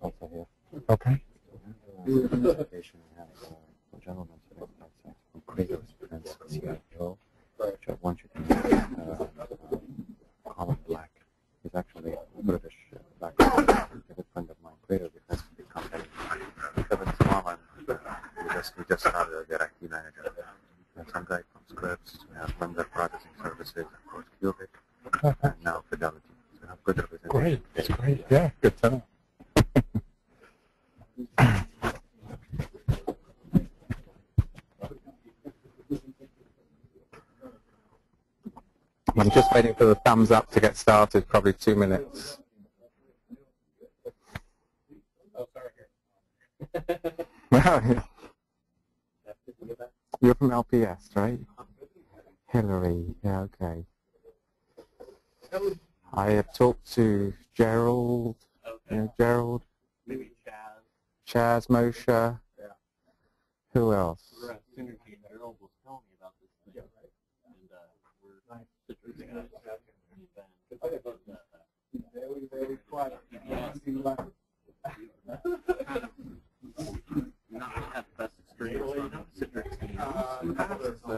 also here. Okay. Which I want you to use common black. He's actually a British background. A good friend of mine, Creator Defense Company. Kevin Swallow, we just started their IT manager. We have some guy from Scripps, we have VMware Processing Services, of course, Cubic, and now Fidelity. So we have good representation. Great, that's great, yeah, good to know. I'm just waiting for the thumbs up to get started, probably 2 minutes. Oh, sorry. Well, you're from LPS, right? Hillary, yeah, okay. I have talked to Gerald, okay. You know, Gerald. Maybe Chaz. Chaz, Moshe. Yeah. Who else? We're at Synergy, Gerald was telling me about this thing, right? And we're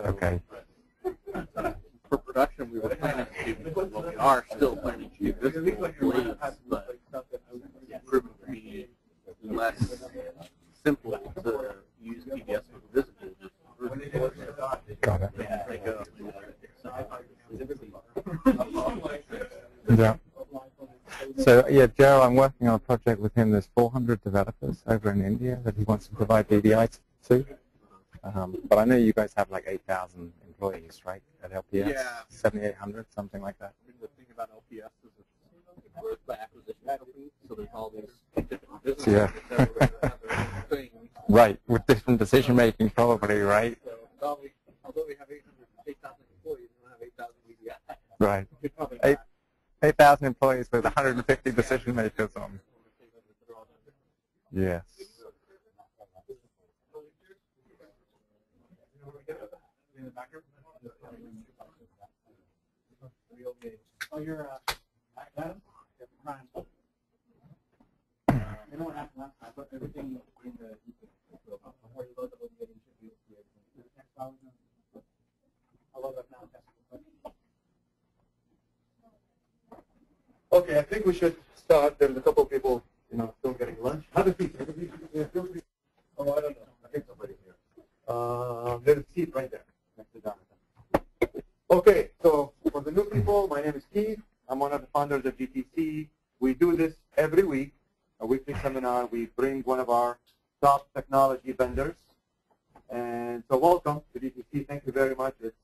okay. For production, we were planning to do this. Well, we are still planning to do this blades, but proven to be less simple to use PVS with this business. Got it. Yeah. So yeah, Gerald, I'm working on a project with him. There's 400 developers over in India that he wants to provide VDI to. But I know you guys have like 8,000 employees, right, at LPS? Yeah. 7,800, something like that. The thing about LPS is it's worth the acquisition company, so there's all these different businesses. Yeah. Right, with different decision making, probably, right? So, although we have 8,000 employees, we don't have 8,000 VDI. Right. 8,000 employees with 150 decision makers on. Yes. Oh, you're Adam? Ryan. I know what happened last time, but everything in the where you load the whole thing should be able to do the next problem. I love that now. Okay, I think we should start. There's a couple of people, you know, still getting lunch. Other people. Oh, I don't know. I think somebody here. There's a seat right there next to Jonathan. Okay, so for the new people, my name is Keith. I'm one of the founders of GTC. We do this every week, a weekly seminar. We bring one of our top technology vendors. And so welcome to GTC. Thank you very much. It's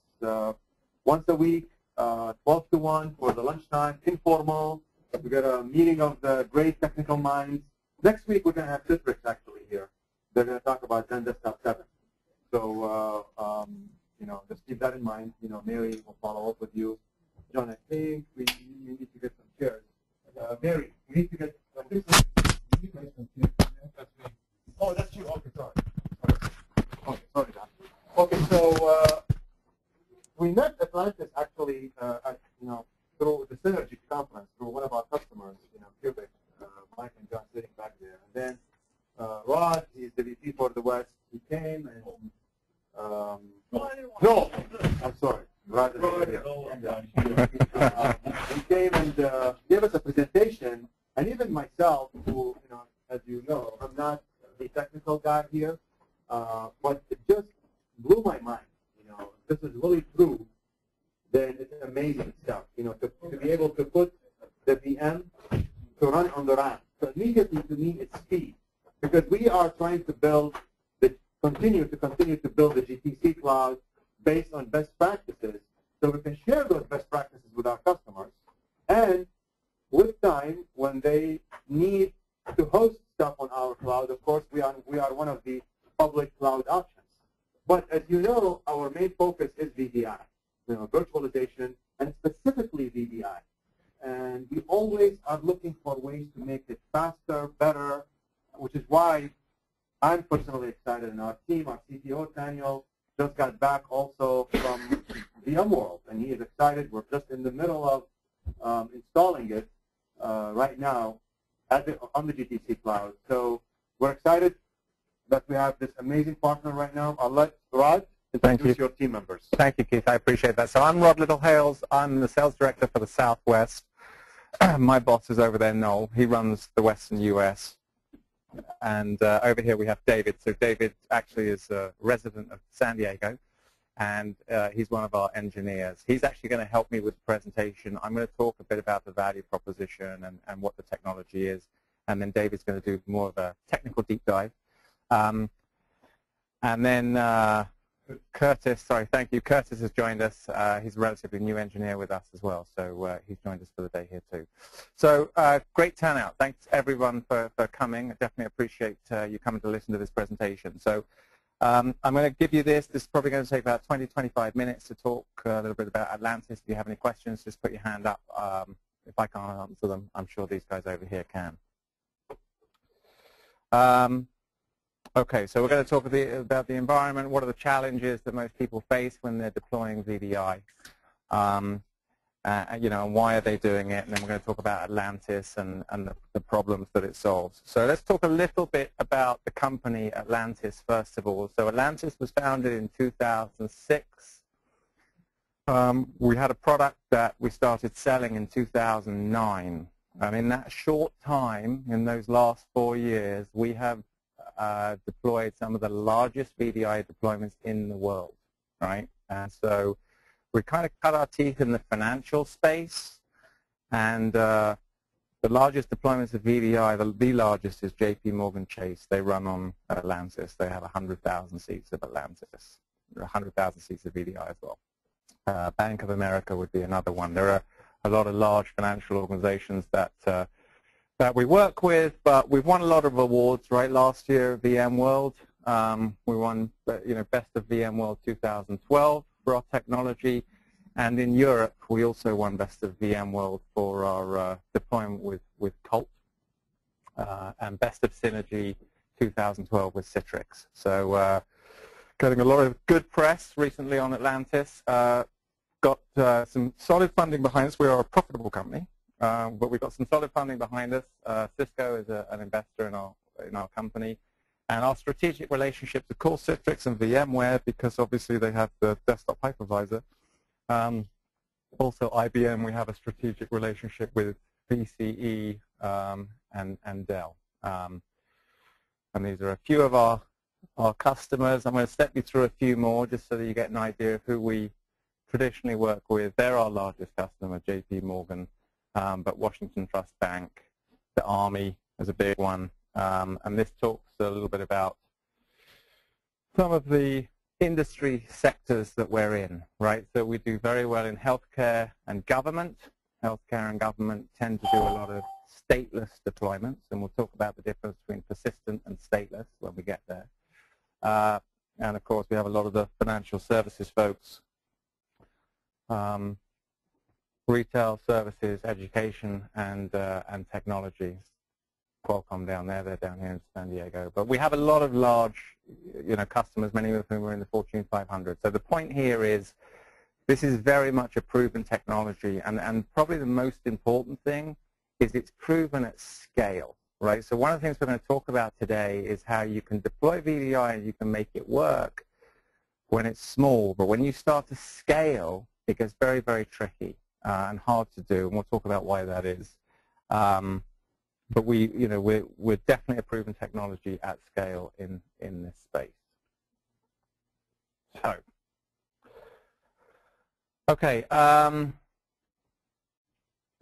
once a week. 12 to 1 for the lunchtime, informal. We got a meeting of the great technical minds. Next week, we're going to have Citrix actually here. They're going to talk about Zen Desktop 7. So, you know, just keep that in mind. You know, Mary will follow up with you. John, I think we need to get some chairs. Mary, we need to get some chairs. That's me. Oh, that's you. Okay, sorry. Okay, sorry, John. Okay, so. We met Atlantis actually, you know, through the Synergy conference, through one of our customers, you know, Cubic, Mike and John sitting back there. And then Rod, he's the VP for the West. He came and Noel. I'm sorry, Rod. He came and gave us a presentation, and even myself, who, you know, as you know, I'm not the technical guy here, but it just blew my mind. This is really true, then it's amazing stuff, you know, to be able to put the VM to run on the RAM. So immediately, to me, it's speed, because we are trying to build, continue to build the GTC cloud based on best practices, so we can share those best practices with our customers. And with time, when they need to host stuff on our cloud, of course, we are one of the public cloud options. But as you know, our main focus is VDI, you know, virtualization, and specifically VDI. And we always are looking for ways to make it faster, better, which is why I'm personally excited. And our team, our CTO, Daniel, just got back also from VMworld, and he is excited. We're just in the middle of installing it right now. on the GTC cloud. So we're excited that we have this amazing partner right now. I'll let Rod introduce your team members. Thank you, Keith. I appreciate that. So I'm Rod Little-Hales. I'm the sales director for the Southwest. My boss is over there, Noel. He runs the Western U.S. And over here we have David. So David actually is a resident of San Diego, and he's one of our engineers. He's actually going to help me with the presentation. I'm going to talk a bit about the value proposition and what the technology is, and then David's going to do more of a technical deep dive. And then Curtis, sorry, thank you. Curtis has joined us. He's a relatively new engineer with us as well, so he's joined us for the day here too. So great turnout. Thanks everyone for coming. I definitely appreciate you coming to listen to this presentation. So I'm going to give you this. This is probably going to take about 20, 25 minutes to talk a little bit about Atlantis. If you have any questions, just put your hand up. If I can't answer them, I'm sure these guys over here can. Okay, so we're going to talk about the environment. What are the challenges that most people face when they're deploying VDI? You know, and why are they doing it? And then we're going to talk about Atlantis and the problems that it solves. So let's talk a little bit about the company Atlantis first of all. So Atlantis was founded in 2006. We had a product that we started selling in 2009. And in that short time, in those last 4 years, we have deployed some of the largest VDI deployments in the world, right? And so we kind of cut our teeth in the financial space, and the largest deployments of VDI, the largest is JP Morgan Chase. They run on Atlantis. They have 100,000 seats of Atlantis, 100,000 seats of VDI as well. Bank of America would be another one. There are a lot of large financial organizations that that we work with, but we've won a lot of awards, right? Last year, VMworld, we won, you know, Best of VMworld 2012 for our technology, and in Europe, we also won Best of VMworld for our deployment with Colt, and Best of Synergy 2012 with Citrix. So, getting a lot of good press recently on Atlantis. Got some solid funding behind us. We are a profitable company. But we've got some solid funding behind us. Cisco is an investor in our company, and our strategic relationships with Citrix and VMware, because obviously they have the desktop hypervisor. Also IBM, we have a strategic relationship with VCE and Dell. And these are a few of our customers. I'm going to step you through a few more just so that you get an idea of who we traditionally work with. They're our largest customer, JP Morgan. But Washington Trust Bank, the Army is a big one. And this talks a little bit about some of the industry sectors that we're in, right? So we do very well in healthcare and government. Healthcare and government tend to do a lot of stateless deployments, and we'll talk about the difference between persistent and stateless when we get there. And of course, we have a lot of the financial services folks. Retail, services, education, and technology. Qualcomm down there, they're down here in San Diego. But we have a lot of large, you know, customers, many of whom are in the Fortune 500. So the point here is, this is very much a proven technology, and probably the most important thing is it's proven at scale, right? So one of the things we're going to talk about today is how you can deploy VDI and you can make it work when it's small, but when you start to scale, it gets very, very tricky. And hard to do, and we'll talk about why that is. But we, you know, we're definitely a proven technology at scale in this space. So, okay,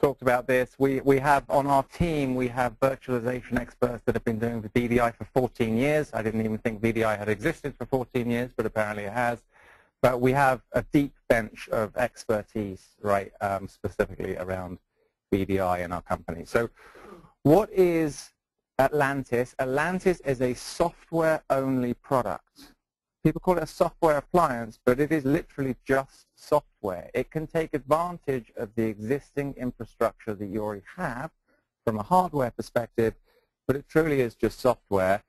talked about this. We have on our team, we have virtualization experts that have been doing the VDI for 14 years. I didn't even think VDI had existed for 14 years, but apparently it has. But we have a deep bench of expertise, right, specifically around VDI in our company. So what is Atlantis? Atlantis is a software-only product. People call it a software appliance, but it is literally just software. It can take advantage of the existing infrastructure that you already have from a hardware perspective, but it truly is just software.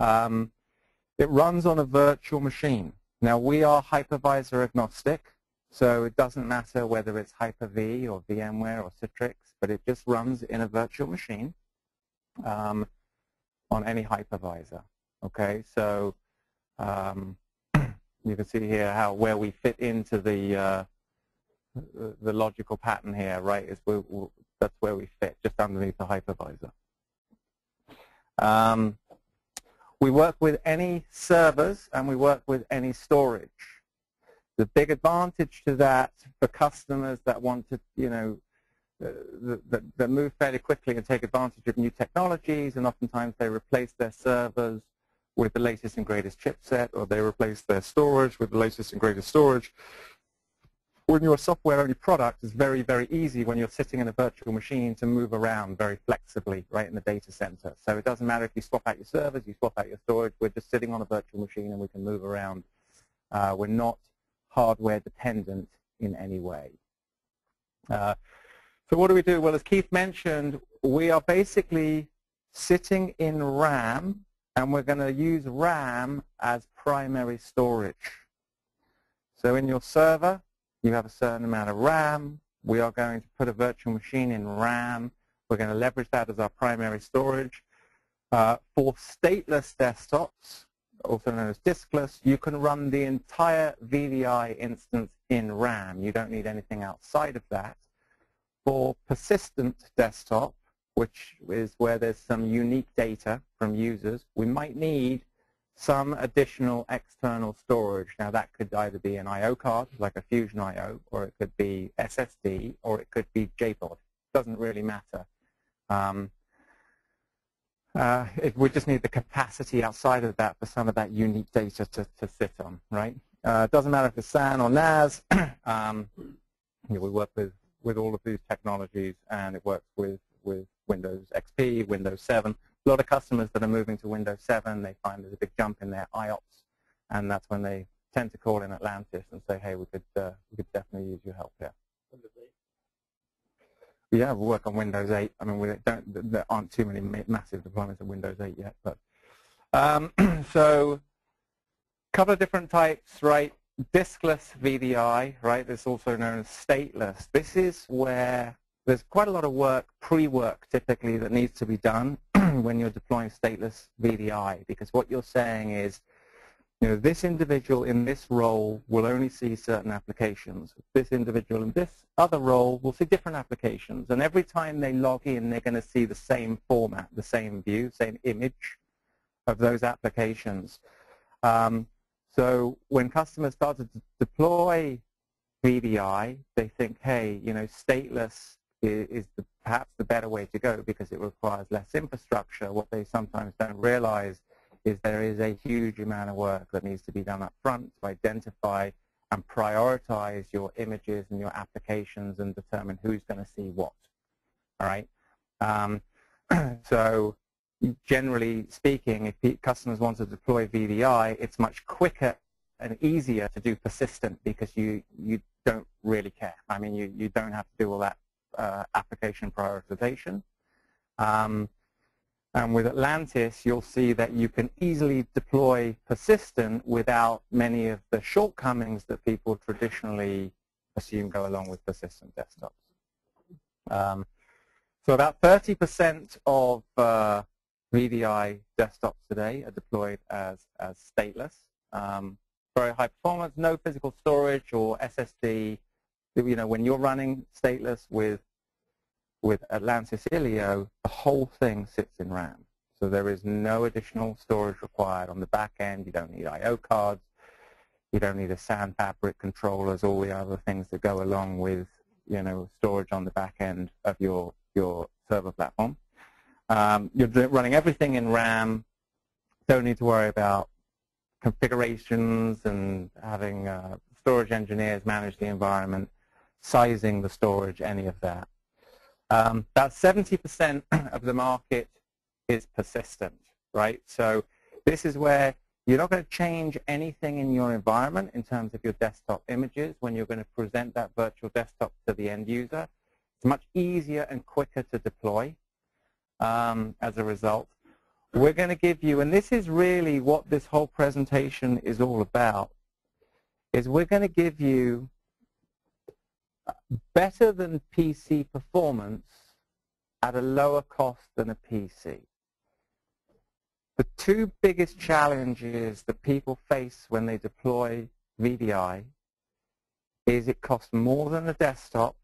It runs on a virtual machine. Now, we are hypervisor agnostic, so it doesn't matter whether it's Hyper-V or VMware or Citrix, but it just runs in a virtual machine. on any hypervisor. Okay, so you can see here where we fit into the logical pattern here, right? Is that's where we fit, just underneath the hypervisor. We work with any servers and we work with any storage. The big advantage to that for customers that want to, you know, that move fairly quickly and take advantage of new technologies, and oftentimes they replace their servers with the latest and greatest chipset, or they replace their storage with the latest and greatest storage. When you're a software-only product, it's very, very easy when you're sitting in a virtual machine to move around very flexibly right in the data center. So it doesn't matter if you swap out your servers, you swap out your storage, we're just sitting on a virtual machine and we can move around. We're not hardware dependent in any way. So what do we do? Well, as Keith mentioned, we are basically sitting in RAM, and we're going to use RAM as primary storage. So in your server, you have a certain amount of RAM. We are going to put a virtual machine in RAM. We're going to leverage that as our primary storage. For stateless desktops, also known as diskless, you can run the entire VDI instance in RAM. You don't need anything outside of that. For persistent desktop, which is where there's some unique data from users, we might need some additional external storage. Now that could either be an I.O. card, like a Fusion I.O., or it could be SSD, or it could be JPOD. Doesn't really matter. We just need the capacity outside of that for some of that unique data to sit on, right? Doesn't matter if it's SAN or NAS. You know, we work with all of these technologies, and it works with Windows XP, Windows 7. A lot of customers that are moving to Windows 7, they find there's a big jump in their IOPS, and that's when they tend to call in Atlantis and say, hey, we could definitely use your help here. Yeah, we'll work on Windows 8. I mean, there aren't too many massive deployments of Windows 8 yet, but so a couple of different types, right? Diskless VDI, right? It's also known as stateless. This is where there's quite a lot of work, pre-work typically, that needs to be done when you're deploying stateless VDI, because what you're saying is, you know, this individual in this role will only see certain applications. This individual in this other role will see different applications. And every time they log in, they're going to see the same format, the same view, same image of those applications. So when customers start to deploy VDI, they think, hey, you know, stateless is perhaps the better way to go because it requires less infrastructure. What they sometimes don't realize is there is a huge amount of work that needs to be done up front to identify and prioritize your images and your applications and determine who's going to see what, all right? So generally speaking, if customers want to deploy VDI, it's much quicker and easier to do persistent because you don't really care. I mean, you don't have to do all that application prioritization. And with Atlantis, you'll see that you can easily deploy persistent without many of the shortcomings that people traditionally assume go along with persistent desktops. So about 30% of VDI desktops today are deployed as stateless. Very high performance, no physical storage or SSD. You know, when you're running stateless with Atlantis ILIO, the whole thing sits in RAM. So there is no additional storage required on the back end. You don't need I.O. cards. You don't need a SAN fabric controllers, all the other things that go along with, you know, storage on the back end of your server platform. You're running everything in RAM. Don't need to worry about configurations and having storage engineers manage the environment, sizing the storage, any of that. About 70% of the market is persistent, right? So this is where you're not going to change anything in your environment in terms of your desktop images when you're going to present that virtual desktop to the end user. It's much easier and quicker to deploy as a result. We're going to give you, and this is really what this whole presentation is all about, is we're going to give you better than PC performance at a lower cost than a PC. The two biggest challenges that people face when they deploy VDI is it costs more than a desktop,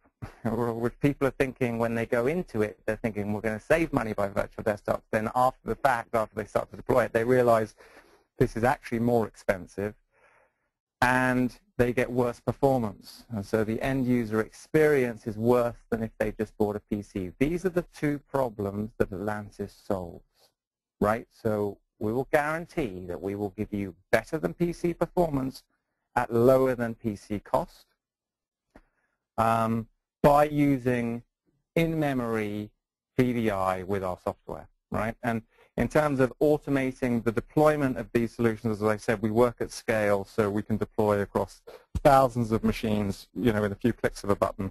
or what people are thinking when they go into it, they're thinking we're going to save money by virtual desktops. Then after the fact, after they start to deploy it, they realize this is actually more expensive and they get worse performance. And so the end user experience is worse than if they just bought a PC. These are the two problems that Atlantis solves, right? So we will guarantee that we will give you better than PC performance at lower than PC cost by using in-memory VDI with our software, right? And in terms of automating the deployment of these solutions, as I said, we work at scale, so we can deploy across thousands of machines, you know, in a few clicks of a button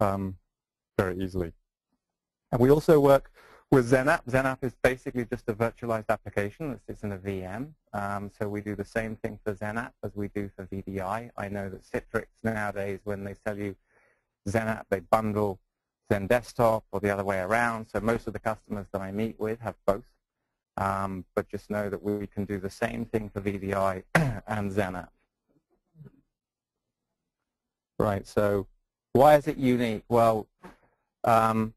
very easily. And we also work with XenApp. XenApp is basically just a virtualized application that sits in a VM. So we do the same thing for XenApp as we do for VDI. I know that Citrix nowadays, when they sell you XenApp, they bundle Xen Desktop or the other way around. So most of the customers that I meet with have both. But just know that we can do the same thing for VDI and XenApp. Right, so why is it unique? Well, lower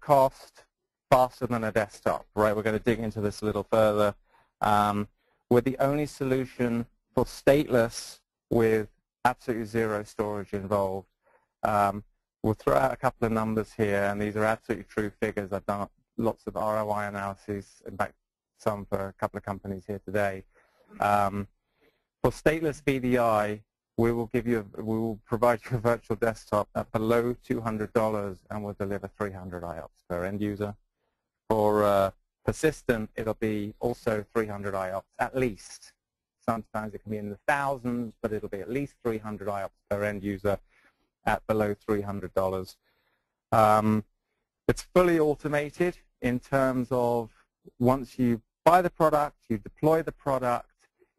cost, faster than a desktop, right? We're going to dig into this a little further. We're the only solution for stateless with absolutely zero storage involved. We'll throw out a couple of numbers here, and these are absolutely true figures. I've done lots of ROI analyses, in fact, some for a couple of companies here today. For stateless VDI, we will give you, we will provide you a virtual desktop at below $200, and we'll deliver 300 IOPS per end user. For persistent, it'll be also 300 IOPS at least. Sometimes it can be in the thousands, but it'll be at least 300 IOPS per end user at below $300. It's fully automated in terms of once you buy the product, you deploy the product.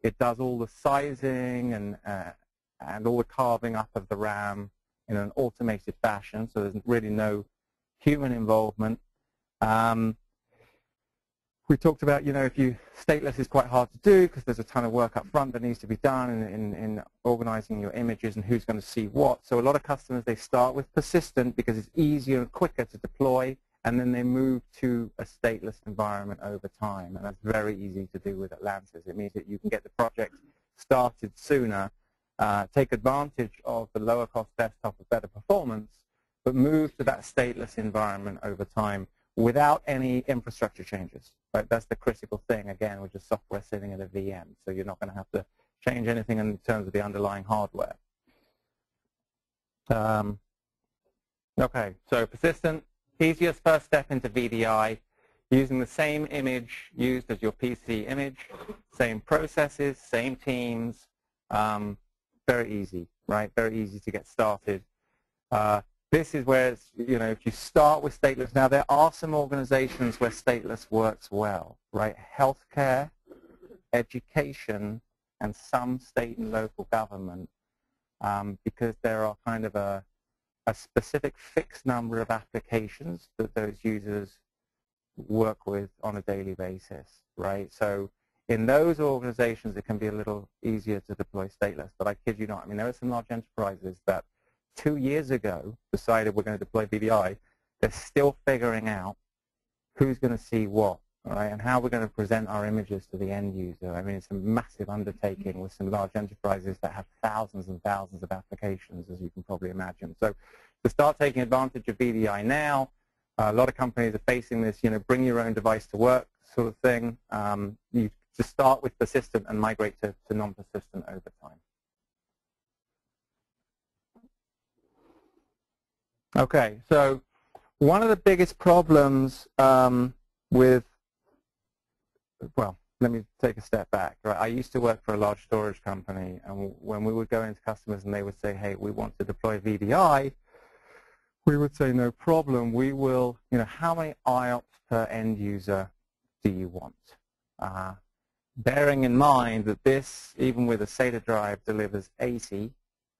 It does all the sizing and all the carving up of the RAM in an automated fashion, so there's really no human involvement. We talked about, you know, if you stateless is quite hard to do because there's a ton of work up front that needs to be done in organizing your images and who's going to see what. So a lot of customers, they start with persistent because it's easier and quicker to deploy, and then they move to a stateless environment over time, and that's very easy to do with Atlantis. It means that you can get the project started sooner, take advantage of the lower cost desktop with better performance, but move to that stateless environment over time without any infrastructure changes. Right? That's the critical thing, again, with just software sitting in a VM. So you're not going to have to change anything in terms of the underlying hardware. Okay, so persistent, easiest first step into VDI, using the same image used as your PC image, same processes, same teams, very easy, right? Very easy to get started. This is where it's, you know, if you start with stateless. Now there are some organizations where stateless works well, right? Healthcare, education, and some state and local government, because there are kind of a specific fixed number of applications that those users work with on a daily basis, right? So in those organizations, it can be a little easier to deploy stateless, but I kid you not. I mean, there are some large enterprises that 2 years ago decided we're going to deploy VDI. They're still figuring out who's going to see what, right, and how we're going to present our images to the end user. I mean, it's a massive undertaking with some large enterprises that have thousands and thousands of applications, as you can probably imagine. So to start taking advantage of VDI now, a lot of companies are facing this, you know, bring your own device to work sort of thing. You to start with persistent and migrate to non-persistent over time. Okay, so one of the biggest problems with, well, let me take a step back. Right? I used to work for a large storage company, and when we would go into customers and they would say, hey, we want to deploy VDI, we would say, no problem. We will, you know, how many IOPS per end user do you want? Bearing in mind that this, even with a SATA drive, delivers 80,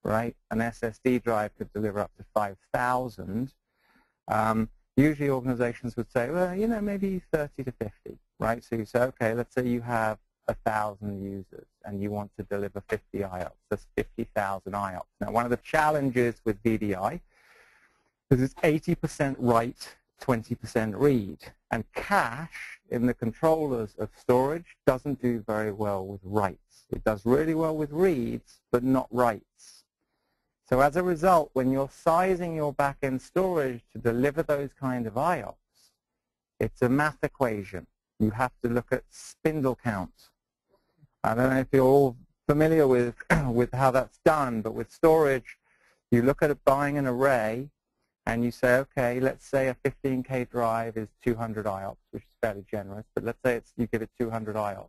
right? An SSD drive could deliver up to 5,000. Usually organizations would say, well, you know, maybe 30 to 50, right? So you say, okay, let's say you have 1,000 users and you want to deliver 50 IOPS. That's 50,000 IOPS. Now, one of the challenges with VDI is it's 80% write, 20% read. And cache in the controllers of storage doesn't do very well with writes. It does really well with reads, but not writes. So as a result, when you're sizing your back-end storage to deliver those kind of IOPS, it's a math equation. You have to look at spindle count. I don't know if you're all familiar with, how that's done, but with storage, you look at buying an array, and you say, okay, let's say a 15K drive is 200 IOPS, which is fairly generous, but let's say you give it 200 IOPS.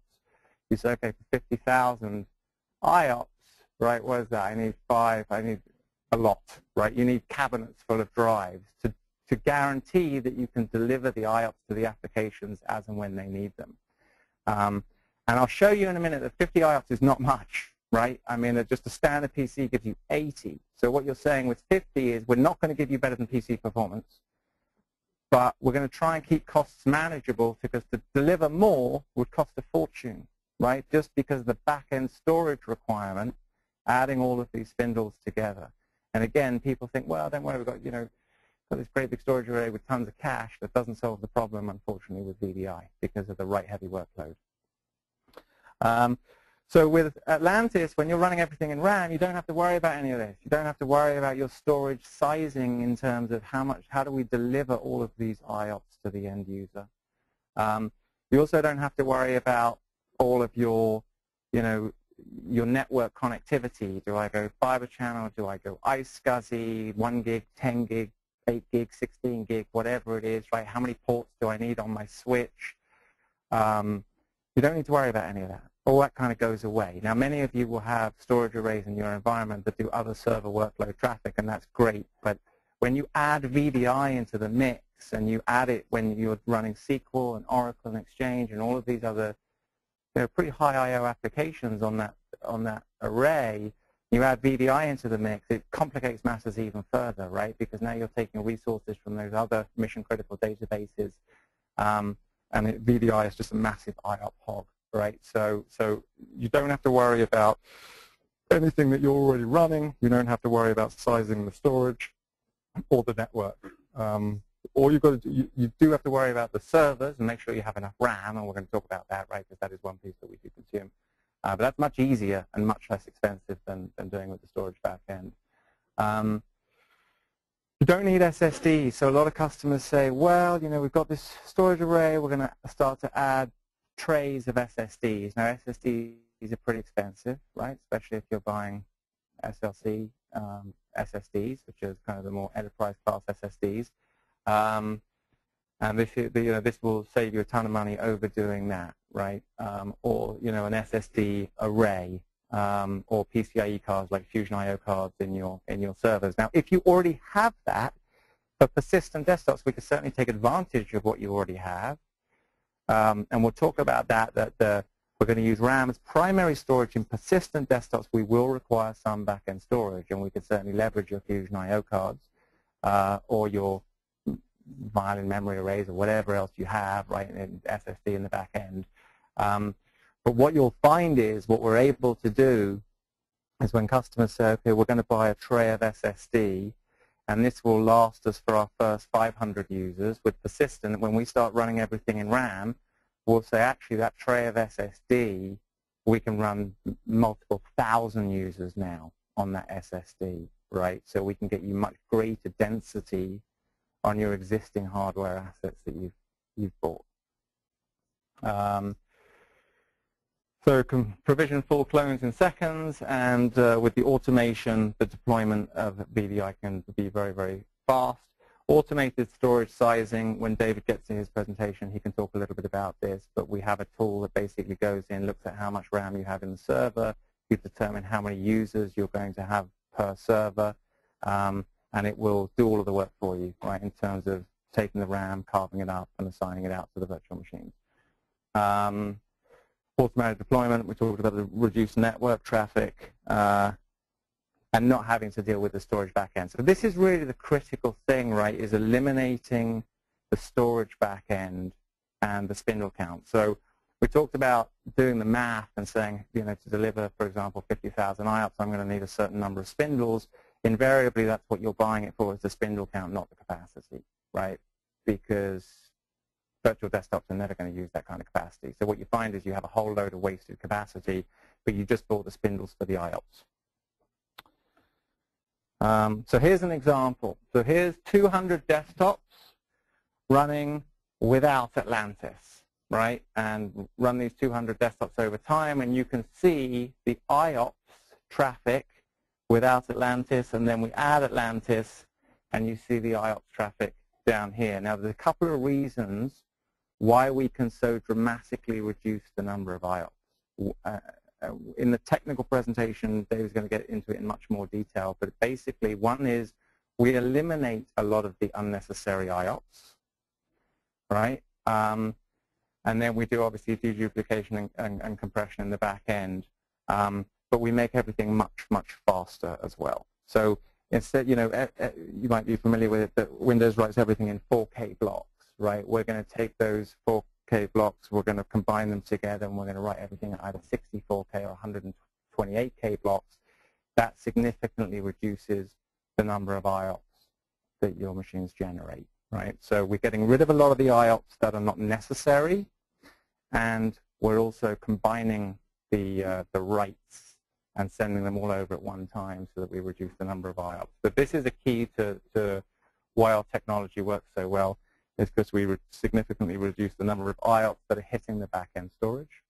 You say, okay, for 50,000 IOPS, right, what is that? I need five, I need a lot, right? You need cabinets full of drives to guarantee that you can deliver the IOPS to the applications as and when they need them. And I'll show you in a minute that 50 IOPS is not much, right? I mean, just a standard PC gives you 80. So what you're saying with 50 is we're not going to give you better than PC performance, but we're going to try and keep costs manageable because to deliver more would cost a fortune, right? Just because the back-end storage requirement, adding all of these spindles together. And again, people think, well, don't worry, we've got, you know, got this great big storage array with tons of cache. That doesn't solve the problem, unfortunately, with VDI because of the write-heavy workload. So with Atlantis, when you're running everything in RAM, you don't have to worry about any of this. You don't have to worry about your storage sizing in terms of how do we deliver all of these IOPS to the end user. You also don't have to worry about all of your, you know, your network connectivity. Do I go fiber channel? Do I go iSCSI, 1 gig, 10 gig, 8 gig, 16 gig, whatever it is, right? How many ports do I need on my switch? You don't need to worry about any of that. All that kind of goes away. Now, many of you will have storage arrays in your environment that do other server workload traffic, and that's great. But when you add VDI into the mix, and you add it when you're running SQL and Oracle and Exchange and all of these other pretty high I/O applications on that array. You add VDI into the mix, it complicates matters even further, right? Because now you're taking resources from those other mission-critical databases, and VDI is just a massive IOP hog, right? So you don't have to worry about anything that you're already running. You don't have to worry about sizing the storage or the network. Or you've got to, you do have to worry about the servers and make sure you have enough RAM, and we're going to talk about that, right, because that is one piece that we do consume. But that's much easier and much less expensive than doing with the storage back end. You don't need SSD, so a lot of customers say, well, you know, we've got this storage array, we're going to start to add trays of SSDs. Now, SSDs are pretty expensive, right, especially if you're buying SLC SSDs, which is kind of the more enterprise-class SSDs. And this will save you a ton of money overdoing that, right? Or an SSD array, or PCIe cards like Fusion I/O cards in your servers. Now, if you already have that, for persistent desktops, we can certainly take advantage of what you already have, and we'll talk about that. We're going to use RAM as primary storage in persistent desktops. We will require some back-end storage, and we can certainly leverage your Fusion I/O cards or your violin memory arrays or whatever else you have, right, and SSD in the back end. But what you'll find is what we're able to do is when customers say, okay, we're going to buy a tray of SSD, and this will last us for our first 500 users with persistent. When we start running everything in RAM, we'll say, actually, that tray of SSD, we can run multiple thousand users now on that SSD, right? So we can get you much greater density on your existing hardware assets that you've bought. So can provision full clones in seconds, and with the automation, the deployment of VDI can be very, very fast. Automated storage sizing, when David gets to his presentation, he can talk a little bit about this, but we have a tool that basically goes in, looks at how much RAM you have in the server, you determine how many users you're going to have per server, and it will do all of the work for you, right, in terms of taking the RAM, carving it up, and assigning it out to the virtual machines. Automatic deployment, we talked about the reduced network traffic, and not having to deal with the storage backend. So this is really the critical thing, right, is eliminating the storage backend, and the spindle count. So we talked about doing the math and saying, you know, to deliver, for example, 50,000 IOPS, I'm going to need a certain number of spindles. Invariably, that's what you're buying it for, is the spindle count, not the capacity, right? Because virtual desktops are never going to use that kind of capacity. So what you find is you have a whole load of wasted capacity, but you just bought the spindles for the IOPS. So here's an example. So here's 200 desktops running without Atlantis, right? And run these 200 desktops over time, and you can see the IOPS traffic without Atlantis, and then we add Atlantis, and you see the IOPS traffic down here. Now, there's a couple of reasons why we can so dramatically reduce the number of IOPS. In the technical presentation, David's going to get into it in much more detail, but basically one is we eliminate a lot of the unnecessary IOPS, right? And then we do obviously deduplication and compression in the back end, but we make everything much, much faster as well. So instead, you know, you might be familiar with it, that Windows writes everything in 4K blocks, right? We're going to take those 4K blocks, we're going to combine them together, and we're going to write everything at either 64K or 128K blocks. That significantly reduces the number of IOPS that your machines generate, right? So we're getting rid of a lot of the IOPS that are not necessary, and we're also combining the writes and sending them all over at one time so that we reduce the number of IOPS. But this is a key to why our technology works so well, is because we significantly reduce the number of IOPS that are hitting the back-end storage.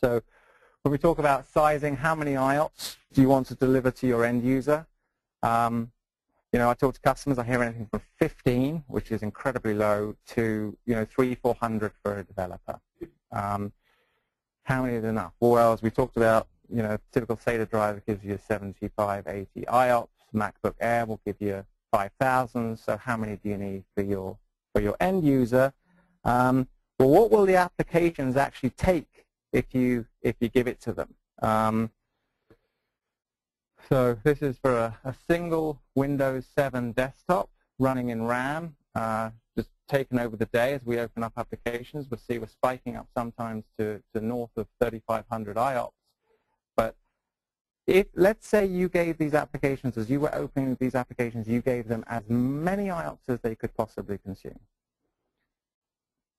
So when we talk about sizing, how many IOPS do you want to deliver to your end user? You know, I talk to customers, I hear anything from 15, which is incredibly low, to, you know, 300 to 400 for a developer. How many is enough? Well, as we talked about, you know, a typical SATA drive gives you 75, 80 IOPS. MacBook Air will give you 5,000. So how many do you need for your end user? Well, what will the applications actually take if you give it to them? So this is for a single Windows 7 desktop running in RAM, just taken over the day as we open up applications. We'll see we're spiking up sometimes to north of 3,500 IOPS. But if, let's say you gave these applications, as you were opening these applications, you gave them as many IOPS as they could possibly consume.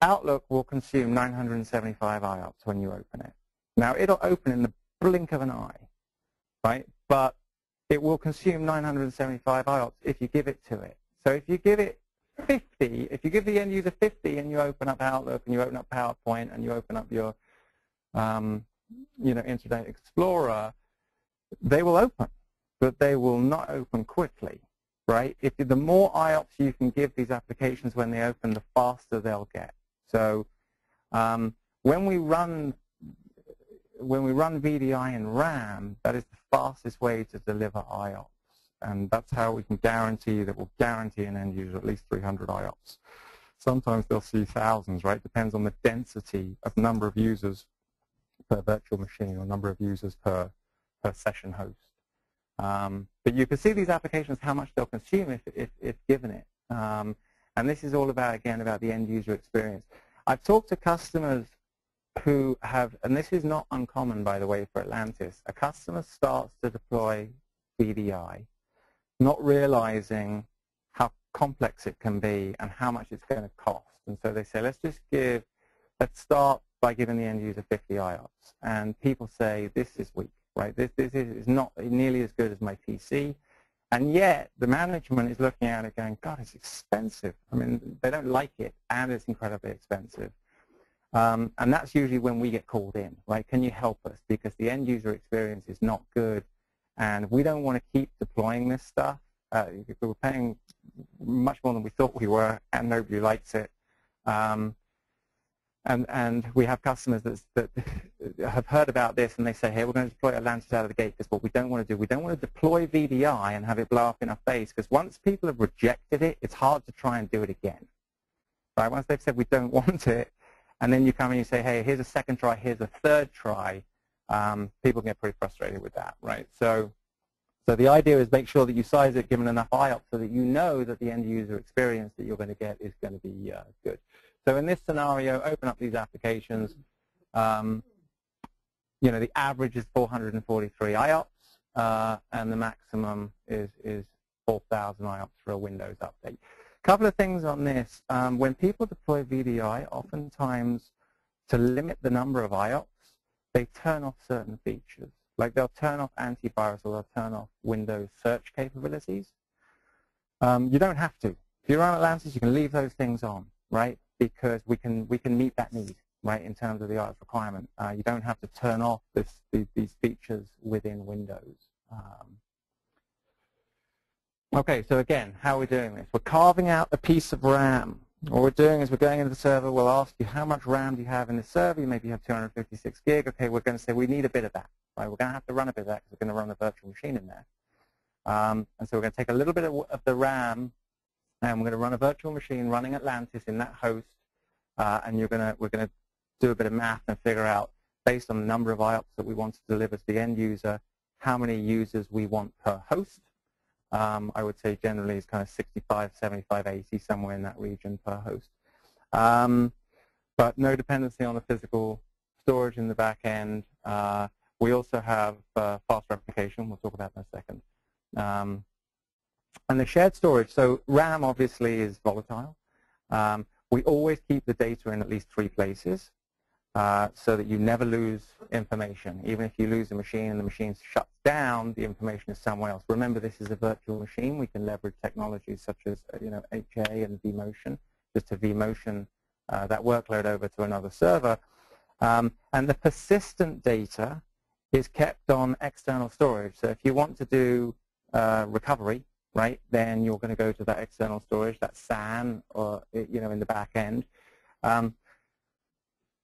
Outlook will consume 975 IOPS when you open it. Now, it'll open in the blink of an eye, right? But it will consume 975 IOPS if you give it to it. So if you give it 50, if you give the end user 50 and you open up Outlook and you open up PowerPoint and you open up your you know, Internet Explorer, they will open, but they will not open quickly, right? If the more IOPS you can give these applications when they open, the faster they'll get. So when we run VDI in RAM, that is the fastest way to deliver IOPS, and that's how we can guarantee that we'll guarantee an end user at least 300 IOPS. Sometimes they'll see thousands, right? Depends on the density of number of users per virtual machine or number of users per session host. But you can see these applications, how much they'll consume if given it. And this is all about, again, about the end user experience. I've talked to customers who have, and this is not uncommon, by the way, for Atlantis. A customer starts to deploy VDI, not realizing how complex it can be and how much it's going to cost. And so they say, let's start by giving the end user 50 IOPS. And people say, this is weak. Right, this is not nearly as good as my PC, and yet the management is looking at it going, God, it's expensive. I mean, they don't like it, and it's incredibly expensive. And that's usually when we get called in, right? Can you help us? Because the end user experience is not good, and we don't want to keep deploying this stuff. We were paying much more than we thought we were, and nobody likes it. And we have customers that have heard about this, and they say, hey, we're going to deploy Atlantis out of the gate, because what we don't want to do, we don't want to deploy VDI and have it blow up in our face, because once people have rejected it, it's hard to try and do it again. Right? Once they've said we don't want it, and then you come and you say, hey, here's a second try, here's a third try, people get pretty frustrated with that, right? So So the idea is make sure that you size it given enough IOPS so that you know that the end user experience that you're going to get is going to be good. So in this scenario, open up these applications. You know, the average is 443 IOPS, and the maximum is 4,000 IOPS for a Windows update. A couple of things on this. When people deploy VDI, oftentimes to limit the number of IOPS, they turn off certain features. Like they'll turn off antivirus or they'll turn off Windows search capabilities. You don't have to. If you run Atlantis, you can leave those things on, right? Because we can meet that need, right, in terms of the IOPS requirement. You don't have to turn off these features within Windows. Okay, so again, how are we doing this? We're carving out a piece of RAM. What we're doing is we're going into the server. We'll ask you how much RAM do you have in the server. You maybe have 256 gig. Okay, we're going to say we need a bit of that. Right, we're going to have to run a bit of that because we're going to run a virtual machine in there. And so we're going to take a little bit of the RAM, and we're going to run a virtual machine running Atlantis in that host. And we're going to do a bit of math and figure out, based on the number of IOPS that we want to deliver to the end user, how many users we want per host. I would say generally it's kind of 65, 75, 80, somewhere in that region per host. But no dependency on the physical storage in the back end. We also have fast replication. We'll talk about that in a second. And the shared storage. So RAM obviously is volatile. We always keep the data in at least 3 places so that you never lose information. Even if you lose a machine and the machine shuts down, the information is somewhere else. Remember, this is a virtual machine. We can leverage technologies such as HA and vMotion, just to vMotion that workload over to another server. And the persistent data is kept on external storage. So if you want to do recovery, right, then you're going to go to that external storage, that SAN, or in the back end.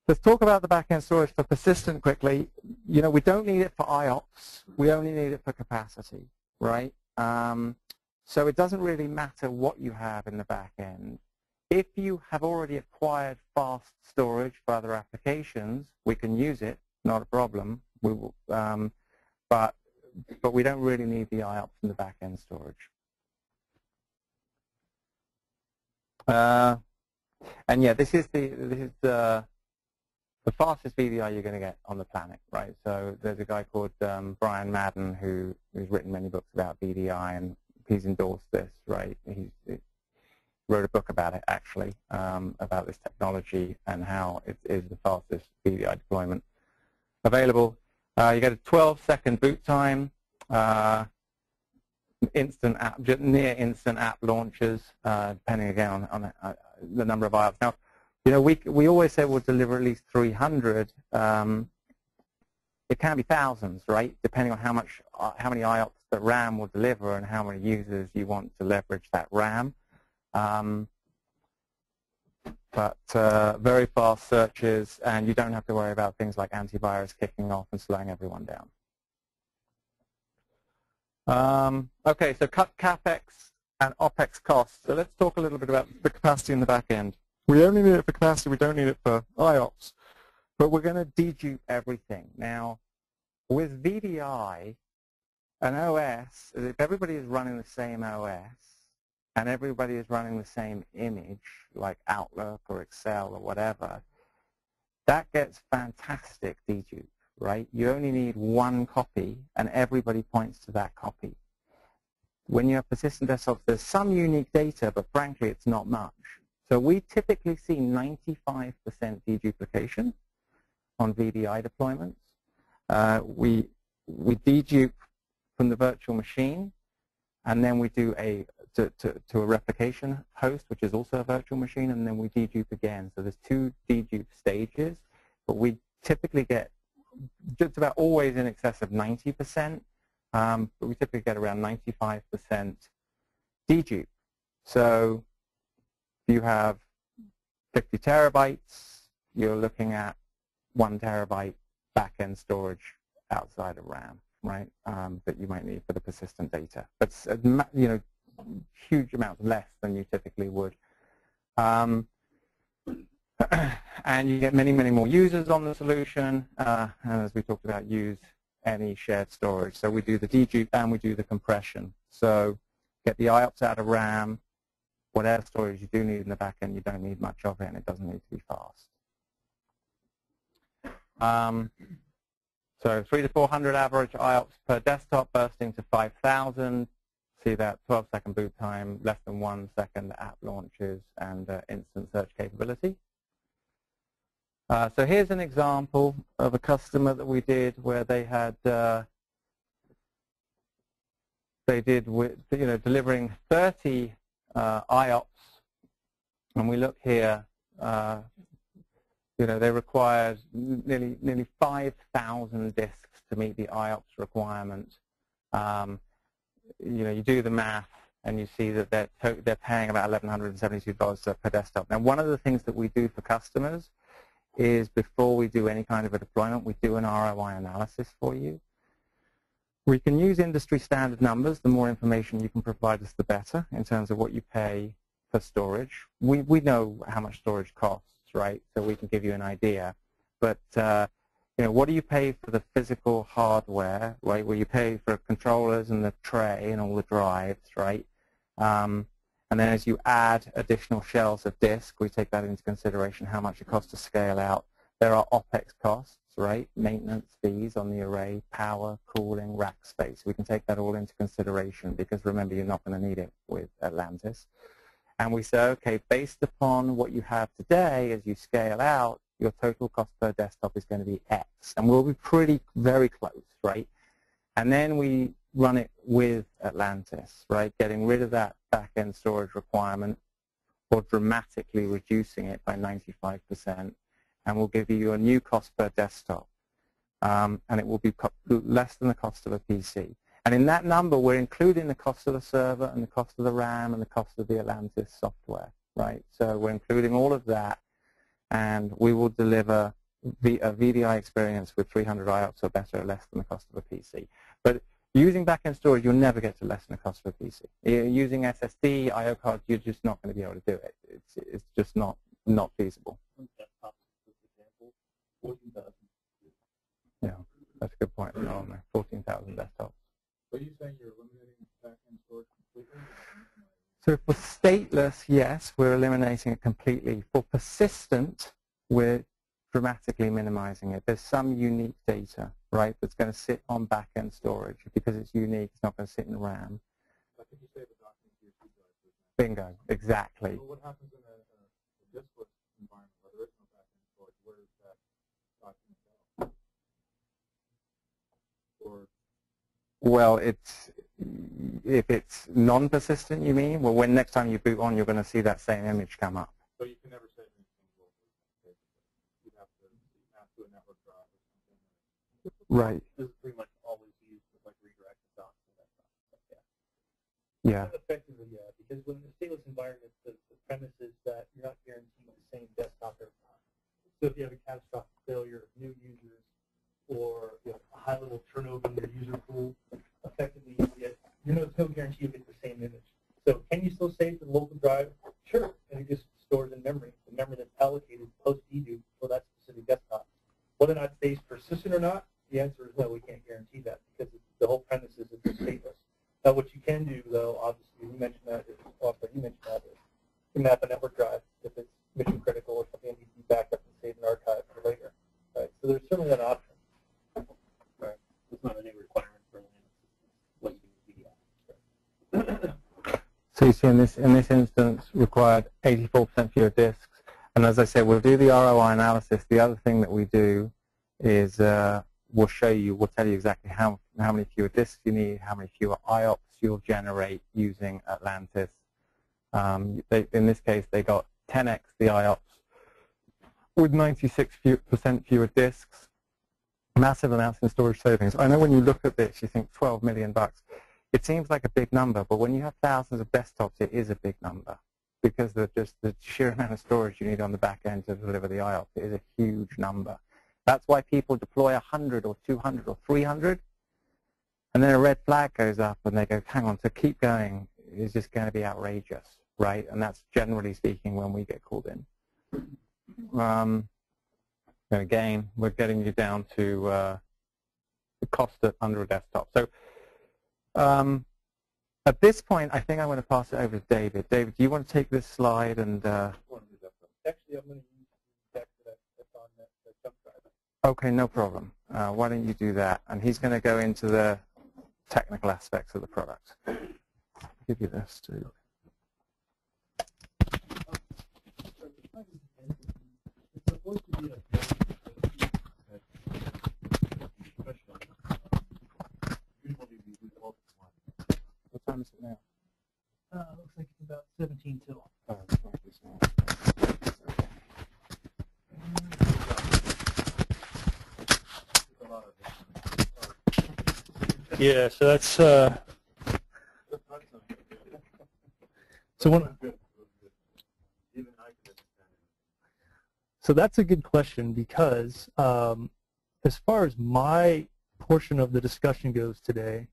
Let's talk about the back end storage for persistent quickly. You know, we don't need it for IOPS. We only need it for capacity, right? So it doesn't really matter what you have in the back end. If you have already acquired fast storage for other applications, we can use it. Not a problem. We will, but we don't really need the IOPS in the back-end storage. And yeah, this is the fastest VDI you're going to get on the planet, right? So there's a guy called Brian Madden who's written many books about VDI, and he's endorsed this, right? He wrote a book about it actually, about this technology and how it is the fastest VDI deployment available. You get a 12-second boot time, near instant app launches, depending again on the number of IOPS. Now, you know, we always say we'll deliver at least 300. It can be thousands, right? Depending on how many IOPS that RAM will deliver and how many users you want to leverage that RAM. But very fast searches, and you don't have to worry about things like antivirus kicking off and slowing everyone down. Okay, so cut CapEx and OpEx costs. So let's talk a little bit about the capacity in the back end. We only need it for capacity, we don't need it for IOPS, but we're going to dedupe everything. Now, with VDI, an OS, if everybody is running the same OS, and everybody is running the same image, like Outlook or Excel or whatever, that gets fantastic dedupe, right? You only need one copy, and everybody points to that copy. When you have persistent desktops, there's some unique data, but frankly, it's not much. So we typically see 95% deduplication on VDI deployments. We dedupe from the virtual machine, and then we do a replication host, which is also a virtual machine, and then we dedupe again. So there's 2 dedupe stages, but we typically get just about always in excess of 90%, but we typically get around 95% dedupe. So if you have 50 terabytes, you're looking at 1 terabyte back-end storage outside of RAM, right, that you might need for the persistent data. But, you know, huge amount less than you typically would. And you get many, many more users on the solution. And as we talked about, use any shared storage. So we do the dedupe and we do the compression. So get the IOPS out of RAM. Whatever storage you do need in the back end, you don't need much of it, and it doesn't need to be fast. So 300 to 400 average IOPS per desktop, bursting to 5,000. See that 12-second boot time, less than 1 second app launches, and instant search capability. So here's an example of a customer that we did where they had delivering 30 IOPS, and we look here. They required nearly 5,000 disks to meet the IOPS requirement. You do the math, and you see that they're paying about $1,172 per desktop. Now, one of the things that we do for customers is before we do any kind of a deployment, we do an ROI analysis for you. We can use industry standard numbers. The more information you can provide us, the better in terms of what you pay for storage. We know how much storage costs, right? So we can give you an idea. But what do you pay for the physical hardware, right? Well, you pay for controllers and the tray and all the drives, right? And then as you add additional shells of disk, we take that into consideration, how much it costs to scale out. There are OPEX costs, right? Maintenance fees on the array, power, cooling, rack space. We can take that all into consideration because, remember, you're not going to need it with Atlantis. And we say, okay, based upon what you have today, as you scale out, your total cost per desktop is going to be X. And we'll be very close, right? And then we run it with Atlantis, right? Getting rid of that back-end storage requirement or dramatically reducing it by 95%. And we'll give you a new cost per desktop. And it will be less than the cost of a PC. And in that number, we're including the cost of the server and the cost of the RAM and the cost of the Atlantis software, right? So we're including all of that. And we will deliver a VDI experience with 300 IOPS or better, less than the cost of a PC. But using back-end storage, you'll never get to less than the cost of a PC. Using SSD, I/O cards, you're just not going to be able to do it. It's just not feasible. Yeah, that's a good point. 14,000 desktops. But you're saying you're eliminating back-end storage completely? So for stateless, yes, we're eliminating it completely. For persistent, we're dramatically minimizing it. There's some unique data, right, that's going to sit on back-end storage. Because it's unique, it's not going to sit in RAM. I think you save a document to your C drive. Bingo, exactly. So what happens in a diskless environment where there is no back-end storage? Where does that document go? Or well, if it's non-persistent, you mean? Well, when next time you boot on, you're going to see that same image come up. So you can never save anything. You have to map to a network drive or something. Right. This is pretty much always used with like redirect and docs and that stuff. Yeah. Effectively, yeah, because when the stateless environment, the premise is that you're not guaranteeing the same desktop every time. So if you have a catastrophic failure of new users, or a high-level turnover in your user pool, effectively, there's no guarantee you get the same image. So can you still save to the local drive? Sure. And it just stores in memory, the memory that's allocated post-dedupe for that specific desktop. Whether or not it stays persistent or not, the answer is no, we can't guarantee that because the whole premise is it's stateless. Now, what you can do, though, obviously, you mentioned that, is you map a network drive if it's mission-critical or something that needs to be backed up and saved in an archive for later. Right? So there's certainly an option. It's not any requirement for what you do. So you see, in this instance, required 84% fewer disks. And as I said, we'll do the ROI analysis. The other thing that we do is we'll tell you exactly how many fewer disks you need, how many fewer IOPS you'll generate using Atlantis. In this case, they got 10x the IOPS with 96% fewer disks. Massive amounts in storage savings. I know when you look at this, you think $12 million. It seems like a big number, but when you have thousands of desktops, it is a big number because of just the sheer amount of storage you need on the back end to deliver the IOPS. It is a huge number. That's why people deploy 100 or 200 or 300, and then a red flag goes up, and they go, "Hang on, to keep going is just going to be outrageous, right?" And that's generally speaking when we get called in. And again, we're getting you down to the cost under a desktop. So at this point, I think I want to pass it over to David. David, do you want to take this slide and? Actually, I'm going to use the text that's on the subscribe. Okay, no problem. Why don't you do that? And he's going to go into the technical aspects of the product. I'll give you this too. It's supposed to be what time is it now? Looks like it's about 17 till. Oh, it's like this now. Yeah, so that's so that's a good question, because as far as my portion of the discussion goes today,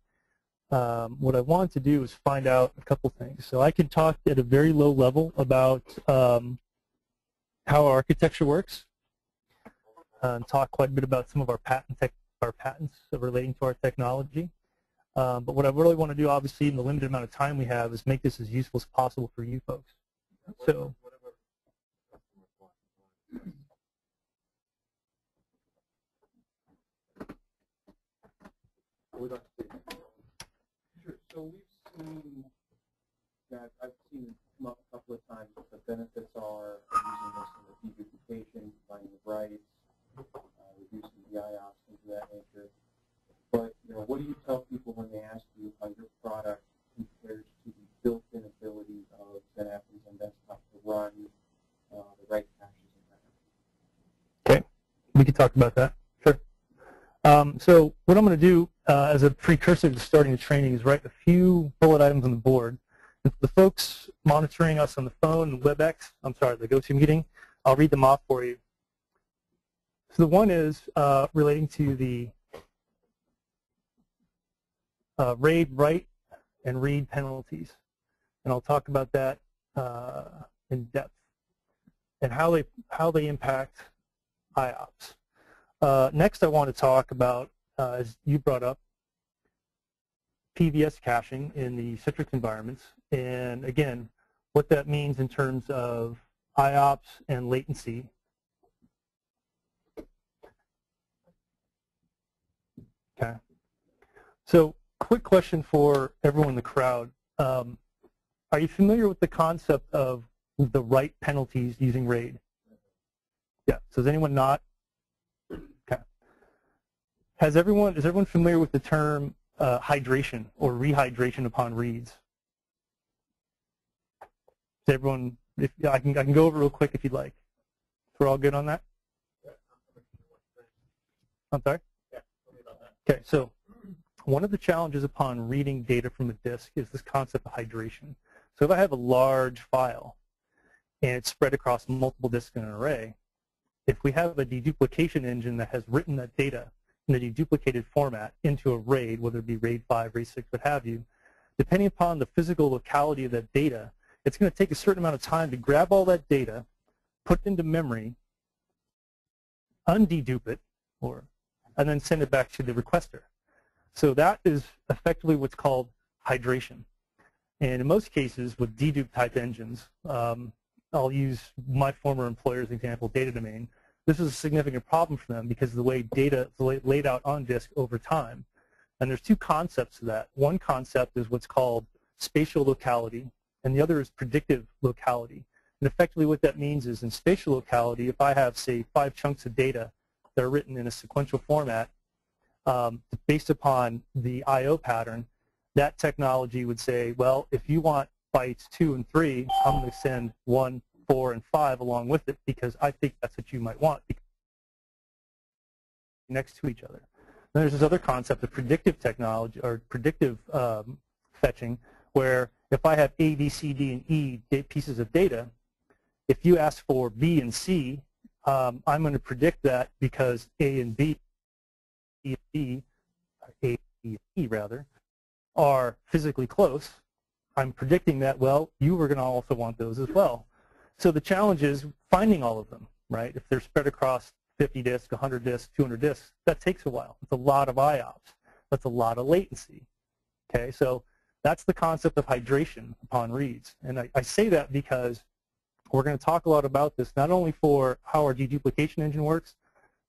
what I want to do is find out a couple things. So I can talk at a very low level about how our architecture works, and talk quite a bit about some of our patents relating to our technology. But what I really want to do, obviously, in the limited amount of time we have, is make this as useful as possible for you folks. So, sure. So we've seen that I've seen it come up a couple of times. But the benefits are using this in the deduplication, finding the rights, reducing the IOPS, things of that nature. But you know, what do you tell people when they ask you how your product compares to the built-in ability of XenApp and desktop to run the right caches and that? Okay, we can talk about that. Sure. So what I'm going to do as a precursor to starting the training is write a few bullet items on the board. If the folks monitoring us on the phone and WebEx, I'm sorry, the GoToMeeting, I'll read them off for you. So the one is relating to the RAID write and read penalties. And I'll talk about that in depth and how they impact IOPS. Next I want to talk about, as you brought up, PVS caching in the Citrix environments, and again, what that means in terms of IOPS and latency. Okay. So, quick question for everyone in the crowd. Are you familiar with the concept of the write penalties using RAID? Yeah. So, is anyone not? Okay. Is everyone familiar with the term hydration or rehydration upon reads? Is everyone? If I can go over real quick if you'd like. We're all good on that. I'm sorry. Okay, so one of the challenges upon reading data from a disk is this concept of hydration. So if I have a large file and it's spread across multiple disks in an array, if we have a deduplication engine that has written that data in a deduplicated format into a RAID, whether it be RAID 5, RAID 6, what have you, depending upon the physical locality of that data, it's going to take a certain amount of time to grab all that data, put it into memory, undedupe it, and then send it back to the requester. So that is effectively what's called hydration. And in most cases, with dedupe type engines, I'll use my former employer's example, Data Domain. This is a significant problem for them because of the way data is laid out on disk over time. And there's two concepts to that. One concept is what's called spatial locality, and the other is predictive locality. And effectively what that means is in spatial locality, if I have, say, 5 chunks of data that are written in a sequential format based upon the I.O. pattern, that technology would say, well, if you want bytes 2 and 3, I'm going to send 1, 4, and 5 along with it because I think that's what you might want next to each other. Then there's this other concept of predictive technology or predictive fetching, where if I have A, B, C, D, and E pieces of data, if you ask for B and C, I'm going to predict that because A and B, A and E, are physically close. I'm predicting that, well, you were going to also want those as well. So the challenge is finding all of them, right? If they're spread across 50 disks, 100 disks, 200 disks, that takes a while. It's a lot of IOPS. That's a lot of latency. Okay, so that's the concept of hydration upon reads. And I say that because we're going to talk a lot about this, not only for how our deduplication engine works,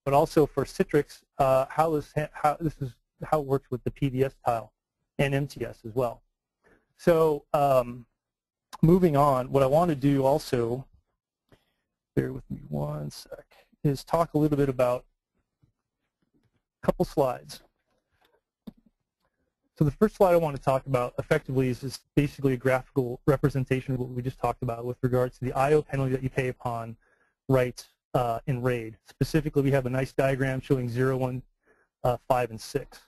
but also for Citrix, how it works with the PVS tile and MTS as well. So moving on, what I want to do also, bear with me one sec, is talk a little bit about a couple slides. So the first slide I want to talk about effectively is just basically a graphical representation of what we just talked about with regards to the I/O penalty that you pay upon writes in RAID. Specifically, we have a nice diagram showing 0, 1, 5, and 6.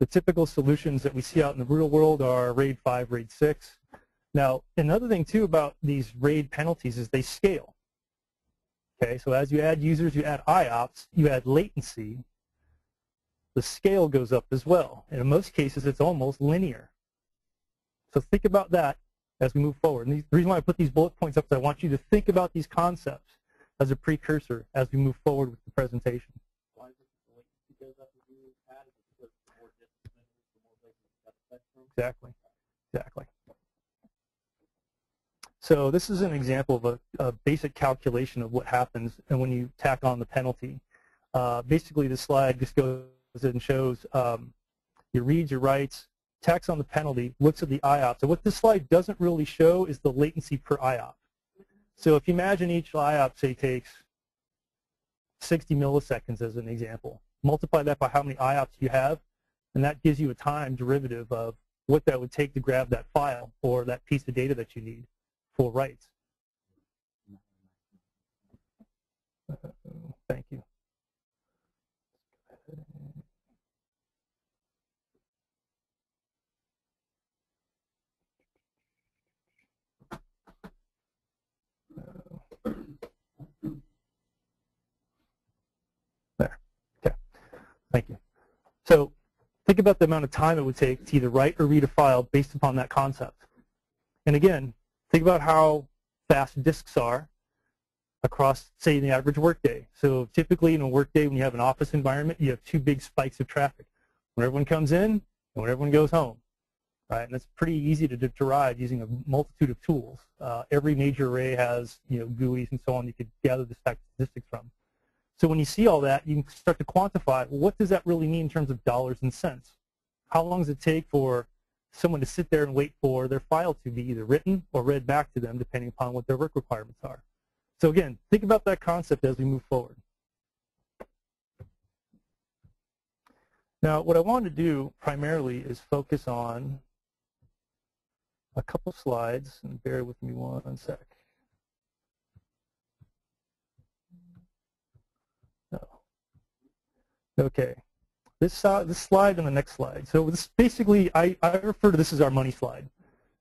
The typical solutions that we see out in the real world are RAID 5, RAID 6. Now, another thing, too, about these RAID penalties is they scale. Okay, so as you add users, you add IOPS, you add latency, the scale goes up as well. And in most cases, it's almost linear. So think about that as we move forward. And the reason why I put these bullet points up is I want you to think about these concepts as a precursor as we move forward with the presentation. Why is it the latency goes up as you add it? Because the more distance, the more latency that affects them. Exactly. Exactly. So this is an example of a basic calculation of what happens and when you tack on the penalty. Basically, this slide just goes and shows your reads, your writes, tacks on the penalty, looks at the IOPS. So what this slide doesn't really show is the latency per IOP. So if you imagine each IOP, say, takes 60 milliseconds as an example, multiply that by how many IOPS you have, and that gives you a time derivative of what that would take to grab that file or that piece of data that you need for writes. Thank you. There. Okay. Thank you. So think about the amount of time it would take to either write or read a file based upon that concept. And again, think about how fast disks are across, say, the average workday. So typically in a workday, when you have an office environment, you have two big spikes of traffic, when everyone comes in and when everyone goes home. Right? And that's pretty easy to derive using a multitude of tools. Every major array has GUIs and so on you could gather the statistics from. So when you see all that, you can start to quantify, well, what does that really mean in terms of dollars and cents? How long does it take for someone to sit there and wait for their file to be either written or read back to them, depending upon what their work requirements are? So again, think about that concept as we move forward. Now, what I want to do primarily is focus on a couple slides, and bear with me one sec. Okay, this slide and the next slide. So this basically, I refer to this as our money slide,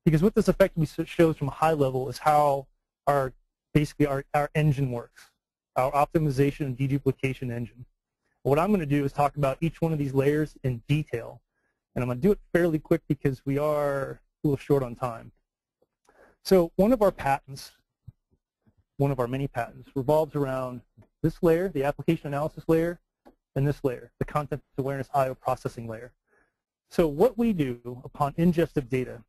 because what this effectively shows from a high level is how our basically our engine works, our optimization and deduplication engine. What I'm going to do is talk about each one of these layers in detail, and I'm going to do it fairly quick because we are a little short on time. So one of our patents, one of our many patents, revolves around this layer, the application analysis layer, and this layer, the content awareness I/O processing layer. So what we do upon ingest of data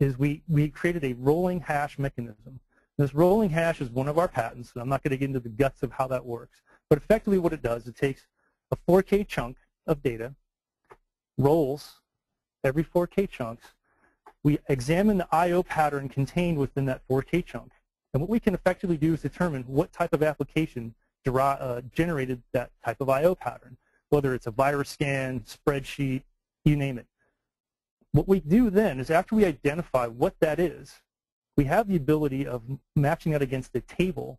is we created a rolling hash mechanism. This rolling hash is one of our patents, and I'm not going to get into the guts of how that works. But effectively what it does, it takes a 4K chunk of data, rolls every 4K chunks. We examine the I/O pattern contained within that 4K chunk. And what we can effectively do is determine what type of application generated that type of I/O pattern, whether it's a virus scan, spreadsheet, you name it. What we do then is after we identify what that is, we have the ability of matching that against the table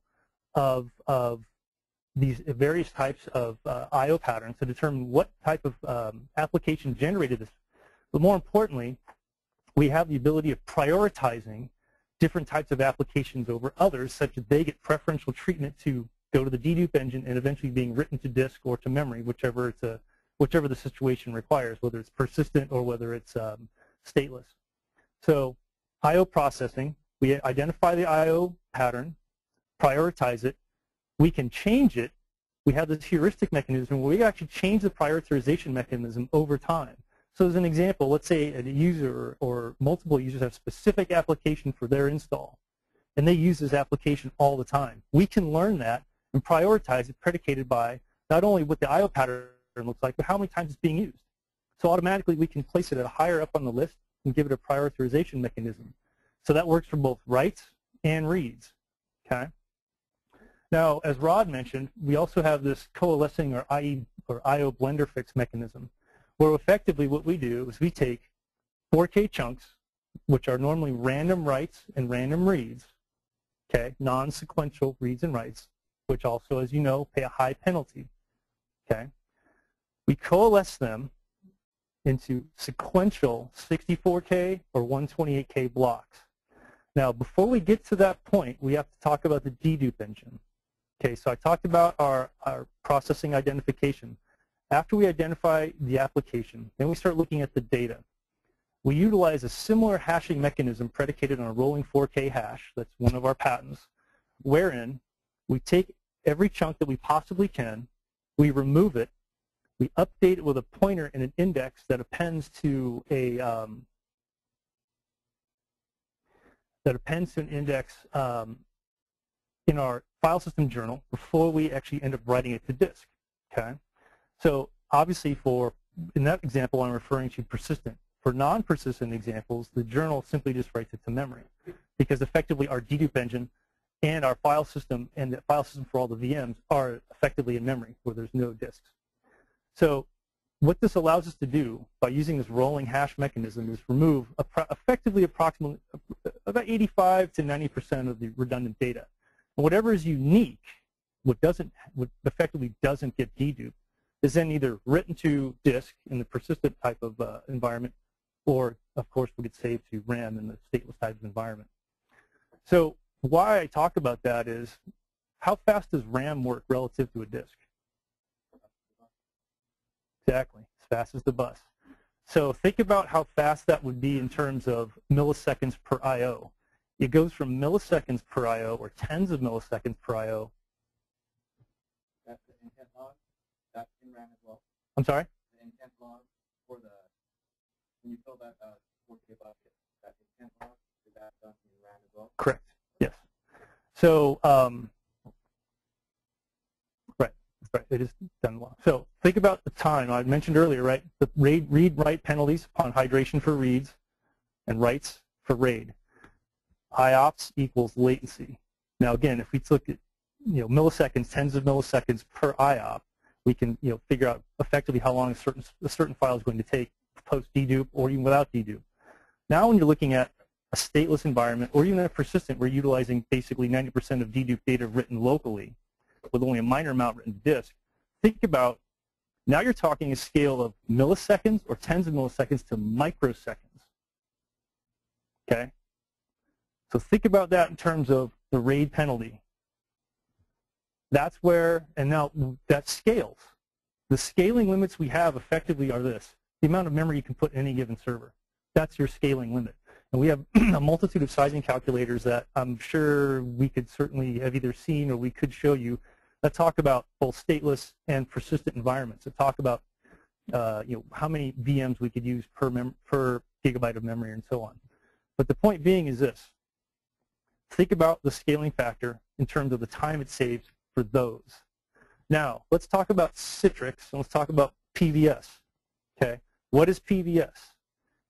of these various types of I/O patterns to determine what type of application generated this. But more importantly, we have the ability of prioritizing different types of applications over others such that they get preferential treatment to go to the dedupe engine and eventually being written to disk or to memory, whichever the situation requires, whether it's persistent or whether it's stateless. So I/O processing, we identify the I/O pattern, prioritize it. We can change it we have this heuristic mechanism where we actually change the prioritization mechanism over time. So as an example, let's say a user or multiple users have a specific application for their install, and they use this application all the time. We can learn that and prioritize it predicated by not only what the I/O pattern looks like, but how many times it's being used. So automatically we can place it at higher up on the list and give it a prioritization mechanism. So that works for both writes and reads. Okay. Now, as Rod mentioned, we also have this coalescing or IO blender fix mechanism, where effectively what we do is we take 4K chunks, which are normally random writes and random reads, okay, non-sequential reads and writes, which also, as you know, pay a high penalty. Okay. We coalesce them into sequential 64K or 128K blocks. Now, before we get to that point, we have to talk about the dedupe engine. Okay, so I talked about our processing identification. After we identify the application, then we start looking at the data. We utilize a similar hashing mechanism predicated on a rolling 4K hash. That's one of our patents, wherein we take every chunk that we possibly can, we remove it, we update it with a pointer and an index that appends to a in our file system journal before we actually end up writing it to disk. Okay, so obviously for in that example I'm referring to persistent. For non-persistent examples, the journal simply just writes it to memory, because effectively our dedupe engine and our file system and the file system for all the VMs are effectively in memory where there's no disks. So what this allows us to do by using this rolling hash mechanism is remove approximately about 85 to 90% of the redundant data. And whatever is unique, what effectively doesn't get deduped, is then either written to disk in the persistent type of environment, or of course we could save to RAM in the stateless type of environment. So why I talk about that is, how fast does RAM work relative to a disk? Exactly, as fast as the bus. So think about how fast that would be in terms of milliseconds per I/O. It goes from milliseconds per I/O or tens of milliseconds per I/O. That's the intent log. That's in RAM as well. I'm sorry? The intent log for the, when you fill that 4K bucket, that intent log, is that done in RAM as well? Correct, yes. So, right, it is done well. So think about the time I mentioned earlier, right? The read-write penalties upon hydration for reads and writes for RAID. IOPS equals latency. Now again, if we look at milliseconds, tens of milliseconds per IOP, we can figure out effectively how long a certain file is going to take post dedupe or even without dedupe. Now when you're looking at a stateless environment or even a persistent, we're utilizing basically 90% of dedupe data written locally, with only a minor amount written to disk. Think about, now you're talking a scale of milliseconds or tens of milliseconds to microseconds. Okay? So think about that in terms of the RAID penalty. That's where, and now that scales. The scaling limits we have effectively are this: the amount of memory you can put in any given server. That's your scaling limit. And we have a multitude of sizing calculators that I'm sure we could certainly have either seen or we could show you, that talk about both stateless and persistent environments. That talk about how many VMs we could use per gigabyte of memory and so on. But the point being is this: think about the scaling factor in terms of the time it saves for those. Now let's talk about Citrix and let's talk about PVS. Okay, what is PVS?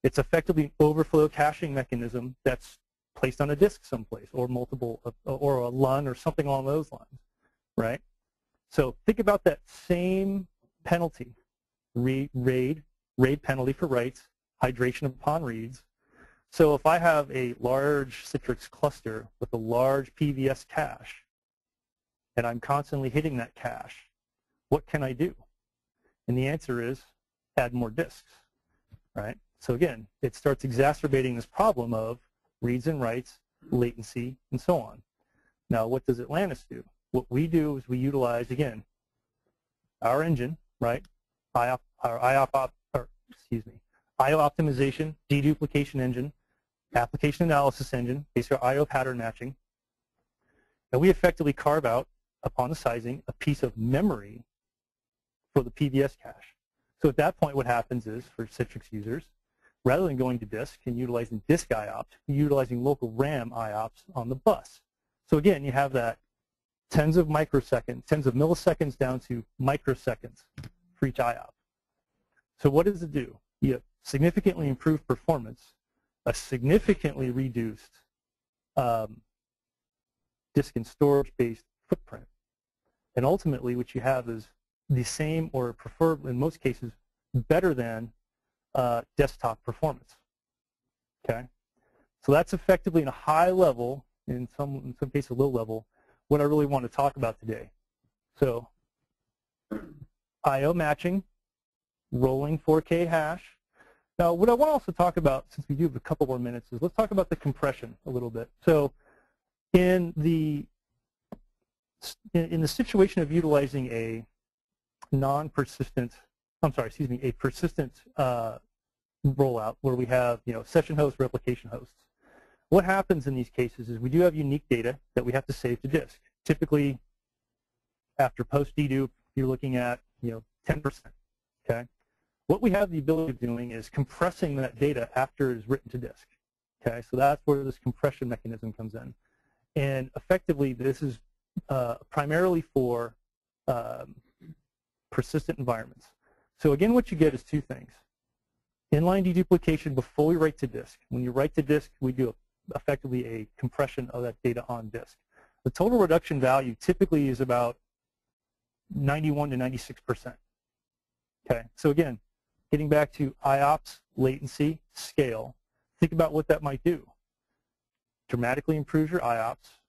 It's effectively an overflow caching mechanism that's placed on a disk someplace, or multiple, or a LUN, or something along those lines. Right? So think about that same penalty, RAID penalty for writes, hydration upon reads. So if I have a large Citrix cluster with a large PVS cache, and I'm constantly hitting that cache, what can I do? And the answer is add more disks, right? So again, it starts exacerbating this problem of reads and writes, latency, and so on. Now what does Atlantis do? What we do is we utilize, again, our engine, right? IO optimization, deduplication engine, application analysis engine, basically IO pattern matching. And we effectively carve out upon sizing a piece of memory for the PVS cache. So at that point, what happens is, for Citrix users, rather than going to disk and utilizing disk IOPS, you're utilizing local RAM IOPS on the bus. So again, you have that tens of microseconds, tens of milliseconds down to microseconds for each IOP. So what does it do? You significantly improve performance, a significantly reduced disk and storage-based footprint. And ultimately, what you have is the same or preferred, in most cases, better than desktop performance. Okay, so that's effectively in a high level, in some cases low level, what I really want to talk about today. So I/O matching, rolling 4K hash. Now, what I want to also talk about, since we do have a couple more minutes, is let's talk about the compression a little bit. So in the situation of utilizing a non-persistent, a persistent rollout where we have, session hosts, replication hosts. What happens in these cases is we do have unique data that we have to save to disk. Typically, after post dedupe, you're looking at, 10%. Okay. What we have the ability of doing is compressing that data after it is written to disk. Okay. So that's where this compression mechanism comes in, and effectively, this is primarily for persistent environments. So again, what you get is two things. Inline deduplication before we write to disk. When you write to disk, we do effectively a compression of that data on disk. The total reduction value typically is about 91 to 96%. Okay, so again, getting back to IOPS, latency, scale, think about what that might do. Dramatically improves your IOPS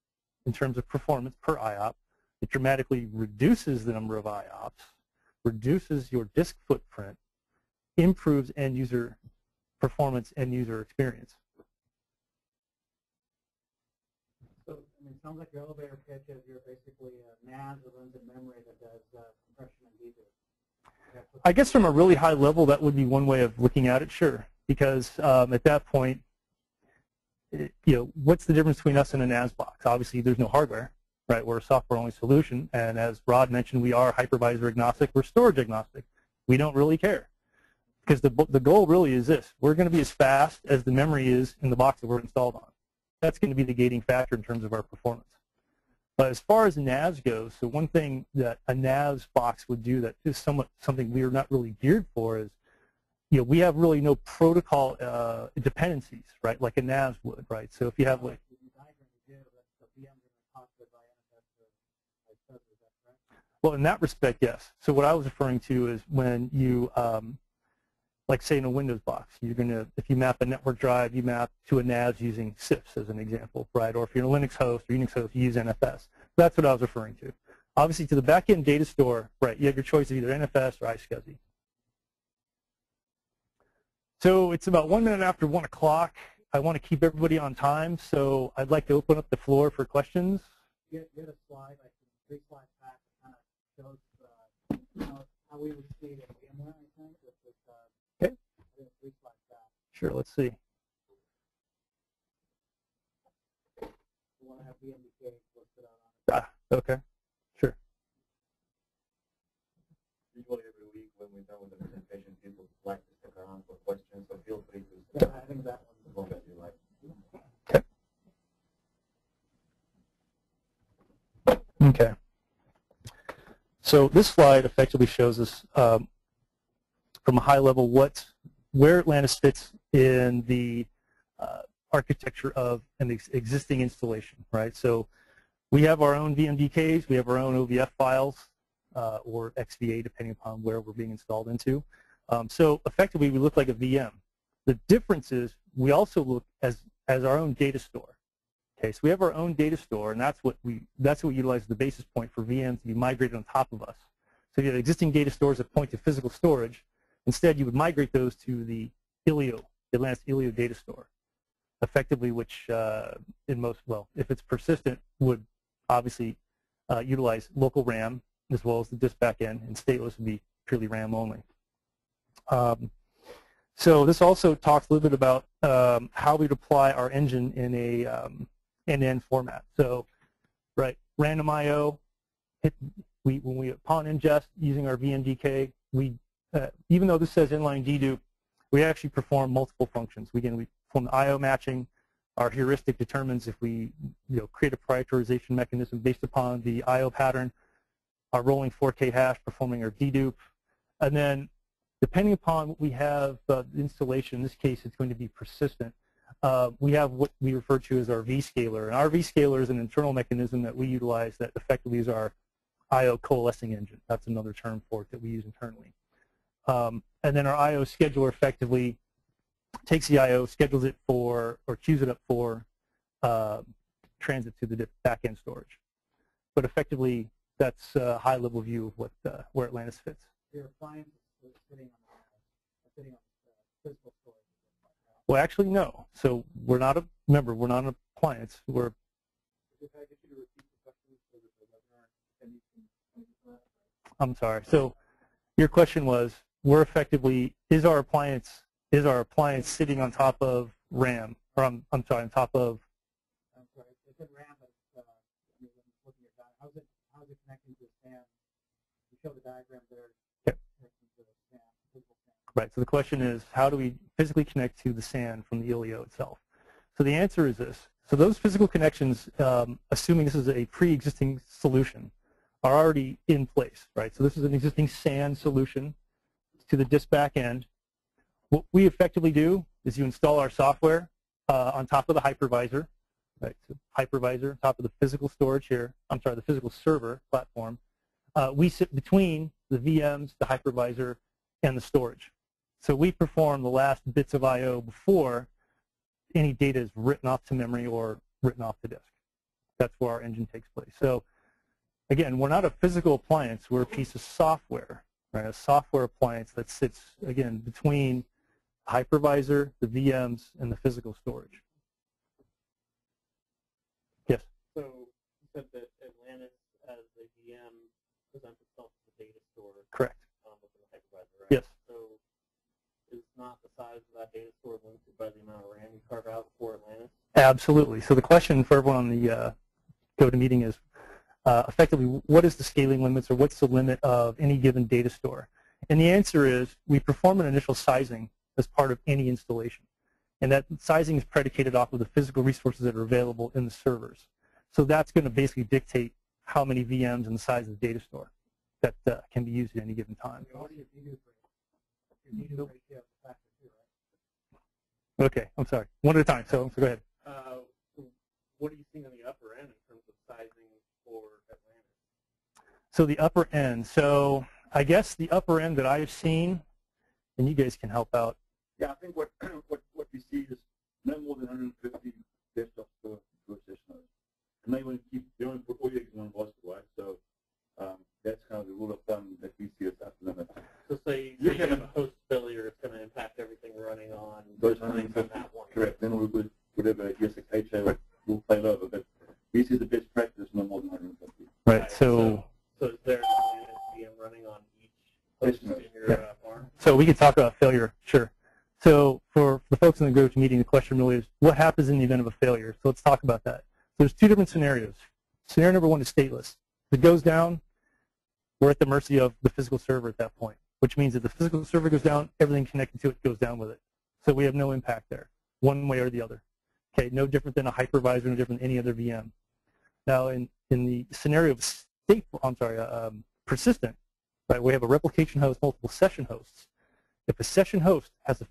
in terms of performance per IOP. It dramatically reduces the number of IOPS, reduces your disk footprint, improves end user performance, end user experience. So it sounds like your elevator pitch is you're basically a NAS that runs in memory that does compression and dedupe. I guess from a really high level, that would be one way of looking at it, sure. Because at that point, what's the difference between us and a NAS box? Obviously, there's no hardware. Right, we're a software-only solution, and as Rod mentioned, we are hypervisor agnostic. We're storage agnostic. We don't really care, because the goal really is this: we're going to be as fast as the memory is in the box that we're installed on. That's going to be the gating factor in terms of our performance. But as far as NAS goes, so one thing that a NAS box would do that is somewhat something we are not really geared for is, we have really no protocol dependencies, right? Like a NAS would, right? So if you have like well, in that respect, yes. So what I was referring to is when you, like say in a Windows box, you're going to, if you map a network drive, you map to a NAS using SIFS as an example, right? Or if you're a Linux host or Unix host, you use NFS. That's what I was referring to. Obviously, to the back-end data store, right, you have your choice of either NFS or iSCSI. So it's about 1 minute after 1 o'clock. I want to keep everybody on time, so I'd like to open up the floor for questions. Get a slide, like 3 slides back. Shows how we would see it at VMware, I think, if it's like that. Sure, let's see. We want to have VMDK listed out on it. Ah, okay. Sure. Usually every week when we're done with the presentation, people like to stick around for questions, so feel free to start. Yeah, I think that one's the one that you like. Okay. So this slide effectively shows us from a high level where Atlantis fits in the architecture of an existing installation, right? So we have our own VMDKs, we have our own OVF files, or XVA, depending upon where we're being installed into. So effectively, we look like a VM. The difference is we also look as our own data store. Okay, so we have our own data store, and that's what we utilize as the basis point for VMs to be migrated on top of us. So if you have existing data stores that point to physical storage, instead you would migrate those to the ILIO, the Atlantis ILIO data store, effectively, which in most, well, if it's persistent, would obviously utilize local RAM as well as the disk backend, and stateless would be purely RAM only. So this also talks a little bit about how we'd apply our engine in a end-to-end format. So, right, random I/O, when we upon ingest using our VMDK, we even though this says inline dedupe, we actually perform multiple functions. We perform the I/O matching. Our heuristic determines if we create a prioritization mechanism based upon the I/O pattern. Our rolling 4K hash performing our dedupe, and then depending upon what we have installation, in this case it's going to be persistent. We have what we refer to as our vScaler, and our vScaler is an internal mechanism that we utilize that effectively is our I/O coalescing engine. That's another term for it that we use internally. And then our I/O scheduler effectively takes the I/O, schedules it for, or queues it up for transit to the back-end storage. But effectively, that's a high-level view of what where Atlantis fits. Your appliance is sitting on physical storage. Well, actually, no. So we're not a, remember, we're not an appliance. We're. I'm sorry. So your question was, we're effectively, is our appliance sitting on top of RAM, or I'm sorry, on top of? I'm sorry, it's in RAM, but it's, I mean, looking at that, how's it connecting to SAN? You show the diagram there. Yep. Right, so the question is, how do we physically connect to the SAN from the ILIO itself? So the answer is this. So those physical connections, assuming this is a pre-existing solution, are already in place, right? So this is an existing SAN solution to the disk backend. What we effectively do is you install our software on top of the hypervisor, right? So hypervisor on top of the physical storage here. I'm sorry, the physical server platform. We sit between the VMs, the hypervisor, and the storage. So we perform the last bits of I/O before any data is written off to memory or written off to disk. That's where our engine takes place. So again, we're not a physical appliance. We're a piece of software, right? A software appliance that sits, again, between hypervisor, the VMs, and the physical storage. Yes? So you said that Atlantis as the VM presents itself as a data store. Correct. Within the hypervisor, right? Yes. So is not the size of that data store limited by the amount of RAM you carve out for Atlantis? Absolutely. So the question for everyone on the GoToMeeting is, effectively, what is the scaling limits, or what's the limit of any given data store? And the answer is we perform an initial sizing as part of any installation. And that sizing is predicated off of the physical resources that are available in the servers. So that's going to basically dictate how many VMs and the size of the data store that can be used at any given time. Okay, I'm sorry. One at a time, so go ahead. What do you think on the upper end in terms of sizing? So the upper end. So I guess the upper end that I have seen, and you guys can help out. Yeah, I think what we see is no more than 150 desktops per session. And they want to keep, they want to put all your eggs in one basket, right? So that's kind of the rule of thumb that we see as at the limit. So say you have a host failure, it's going to impact everything running on those 150. Correct. Then we would whatever HA will fail over, but this is the best practice, no more than 150. Right. So is there a VM running on each session in your farm? So we could talk about failure, sure. So for the folks in the GoToMeeting, the question really is, what happens in the event of a failure? So let's talk about that. So there's two different scenarios. Scenario number one is stateless. If it goes down, we're at the mercy of the physical server at that point, which means if the physical server goes down, everything connected to it goes down with it. So we have no impact there, one way or the other. Okay, no different than a hypervisor, no different than any other VM. Now, in the scenario of persistent, right? We have a replication host, multiple session hosts. If a session host has a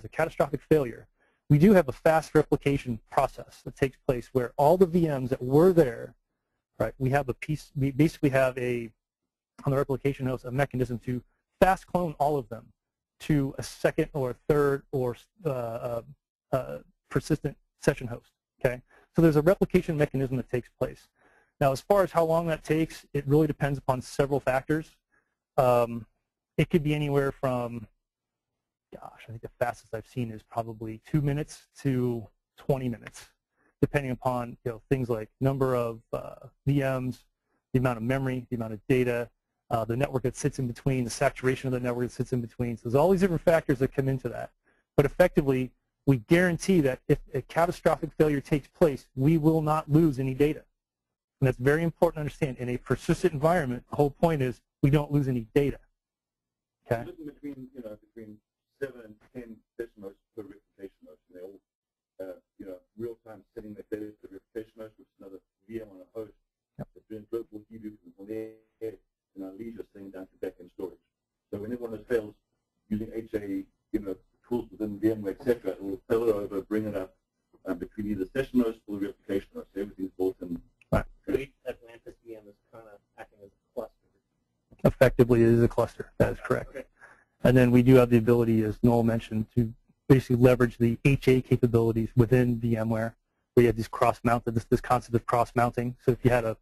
catastrophic failure, we do have a fast replication process that takes place where all the VMs that were there, right? We have a piece. We basically have a on the replication host a mechanism to fast clone all of them to a second or a third or persistent session host. Okay, so there's a replication mechanism that takes place. Now, as far as how long that takes, it really depends upon several factors. It could be anywhere from, gosh, I think the fastest I've seen is probably 2 minutes to 20 minutes, depending upon things like number of VMs, the amount of memory, the amount of data, the network that sits in between, the saturation of the network that sits in between. So there's all these different factors that come into that. But effectively, we guarantee that if a catastrophic failure takes place, we will not lose any data. And that's very important to understand. In a persistent environment, the whole point is we don't lose any data. Okay? Between, you know, between 7 and 10 session modes per replication motion, they all, you know, real time setting that data to the replication motion, which is another VM on a host. Yep. It's doing global EBU from there, and our leisure thing down to back-end storage. So when everyone fails using HA, you know, tools within VMware, etc., it will fail it over, bring it up between either session hosts or the replication hosts. Everything's built in. Right. Atlantis VM is kind of acting as a cluster. Effectively, it is a cluster. That is correct. Okay. And then we do have the ability, as Noel mentioned, to basically leverage the HA capabilities within VMware. We have these cross-mounted, this concept of cross-mounting. So if you had a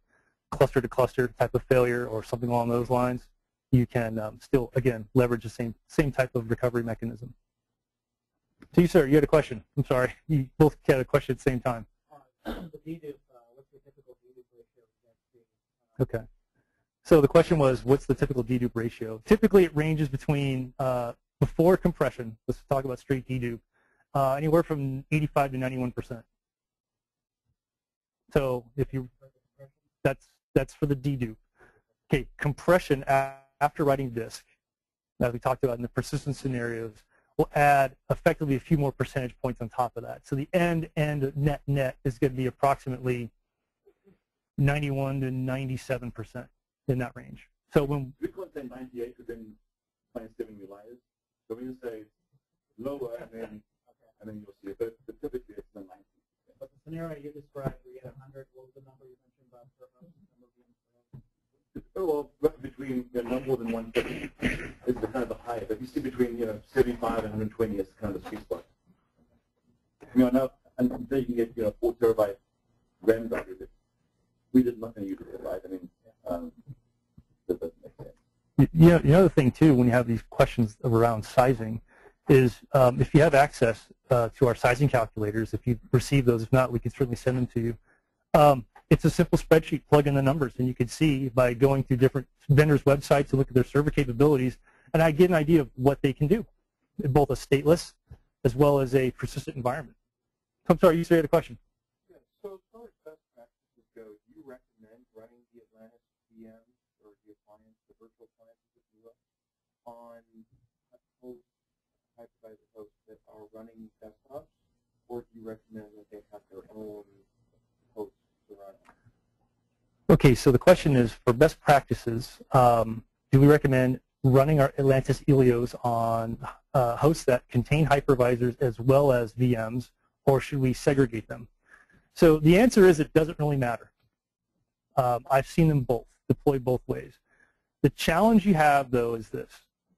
cluster-to-cluster type of failure or something along those lines, you can still, again, leverage the same type of recovery mechanism. So you, sir, you had a question. I'm sorry. You both had a question at the same time. What's the typical dedupe ratio? Okay. So the question was, what's the typical dedupe ratio? Typically, it ranges between, before compression, let's talk about straight dedupe, anywhere from 85 to 91%. So if you, that's for the dedupe. Okay, compression after writing disk, as we talked about in the persistent scenarios, will add effectively a few more percentage points on top of that. So the end net is going to be approximately 91 to 97% in that range. So when we can't say 98 within 27 liars, so when you say lower and then okay, and then you'll see it, but typically it's the 90. But the scenario you described, we had 100. What was the number you mentioned about? Oh, well, right between, you know, not more than 150 is the kind of the high, but you see between, you know, 75 and 120 is kind of the sweet spot. You know, now, and there you can get, you know, 4 terabyte RAM value. We did nothing you could provide. I mean, that doesn't make sense. You know, the other thing too, when you have these questions around sizing, is if you have access to our sizing calculators, if you receive those, if not, we can certainly send them to you. It's a simple spreadsheet. Plug in the numbers, and you can see by going through different vendors' websites to look at their server capabilities, and I get an idea of what they can do, in both a stateless as well as a persistent environment. I'm sorry, you said you had a question. Yeah, so as far as best practices go, do you recommend running the Atlantis VM or the appliance, the virtual appliances, if you will, on hypervisor hosts that are running desktops, or do you recommend that they have their own hosts? Okay, so the question is, for best practices, do we recommend running our Atlantis ILIOs on hosts that contain hypervisors as well as VMs, or should we segregate them? So the answer is it doesn't really matter. I've seen them both, deploy both ways. The challenge you have, though, is this.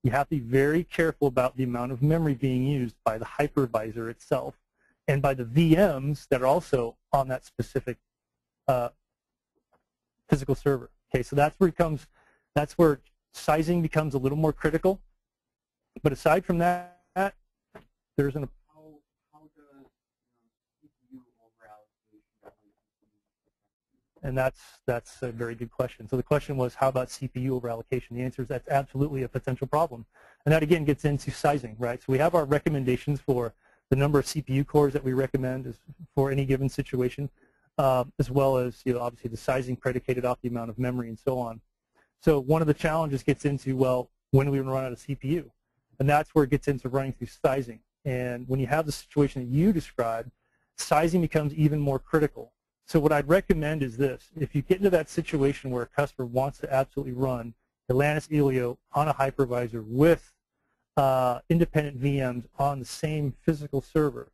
You have to be very careful about the amount of memory being used by the hypervisor itself and by the VMs that are also on that specific physical server. Okay, so that's where it comes. That's where sizing becomes a little more critical. But aside from that, there's an. How does CPU overallocation? And that's a very good question. So the question was, how about CPU overallocation? The answer is that's absolutely a potential problem, and that again gets into sizing, right? So we have our recommendations for the number of CPU cores that we recommend is for any given situation. As well as, you know, obviously the sizing predicated off the amount of memory and so on. So one of the challenges gets into, well, when do we run out of CPU? And that's where it gets into running through sizing. And when you have the situation that you described, sizing becomes even more critical. So what I'd recommend is this. If you get into that situation where a customer wants to absolutely run Atlantis ILIO on a hypervisor with independent VMs on the same physical server,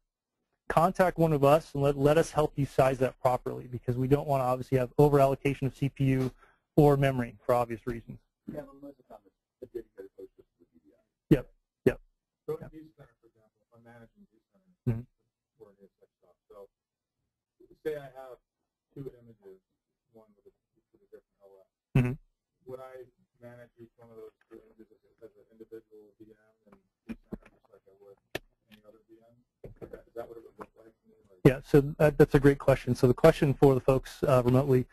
contact one of us and let us help you size that properly, because we don't want to obviously have over allocation of CPU or memory for obvious reasons. Yeah, yep. So in vCenter, for example, if I'm managing vCenter for a desktop, so say I have two images, one with a different OS, would I manage each one of those two images as an individual VM and vCenter just like I would any other VM? Is that what it would look like? Yeah, so that's a great question. So the question for the folks remotely,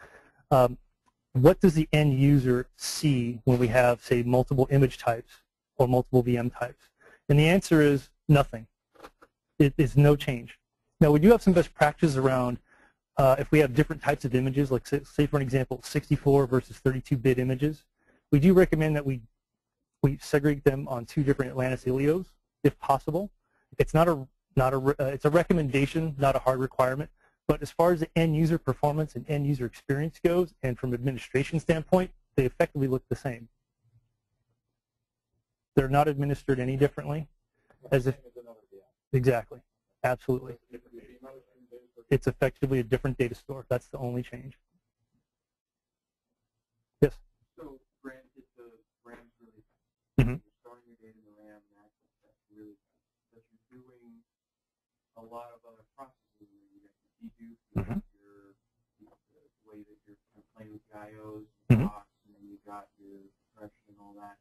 what does the end user see when we have, say, multiple image types or multiple VM types? And the answer is nothing. It is no change. Now, we do have some best practices around if we have different types of images, like say for an example, 64 versus 32-bit images, we do recommend that we segregate them on two different Atlantis ILIOs, if possible. It's it's a recommendation, not a hard requirement. But as far as the end user performance and end user experience goes, and from administration standpoint, they effectively look the same. They're not administered any differently, as if exactly, absolutely. It's effectively a different data store. That's the only change. Yes. So, RAM, if the RAM's really you're storing your data in the RAM, that's really fast. But you're doing a lot of other processes that you have to do through the way that you're playing with IOs, and blocks, and then you've got your compression and all that.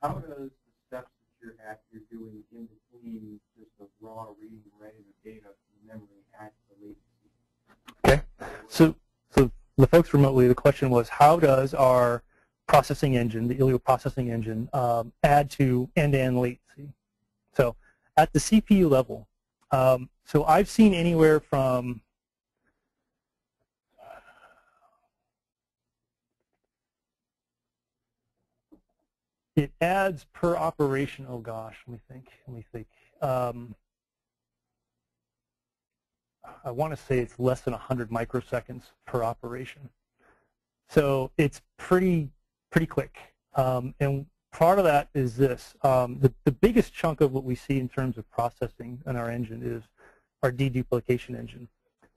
How does the steps that you're doing in between just the raw reading and writing of data from memory at the latency? Okay. So the folks remotely, the question was, how does our processing engine, the ILIO processing engine, add to end-to-end latency? So at the CPU level, so I've seen anywhere from it adds per operation, oh gosh, let me think. I want to say it's less than 100 microseconds per operation. So it's pretty quick. And part of that is this. The biggest chunk of what we see in terms of processing in our engine is our deduplication engine.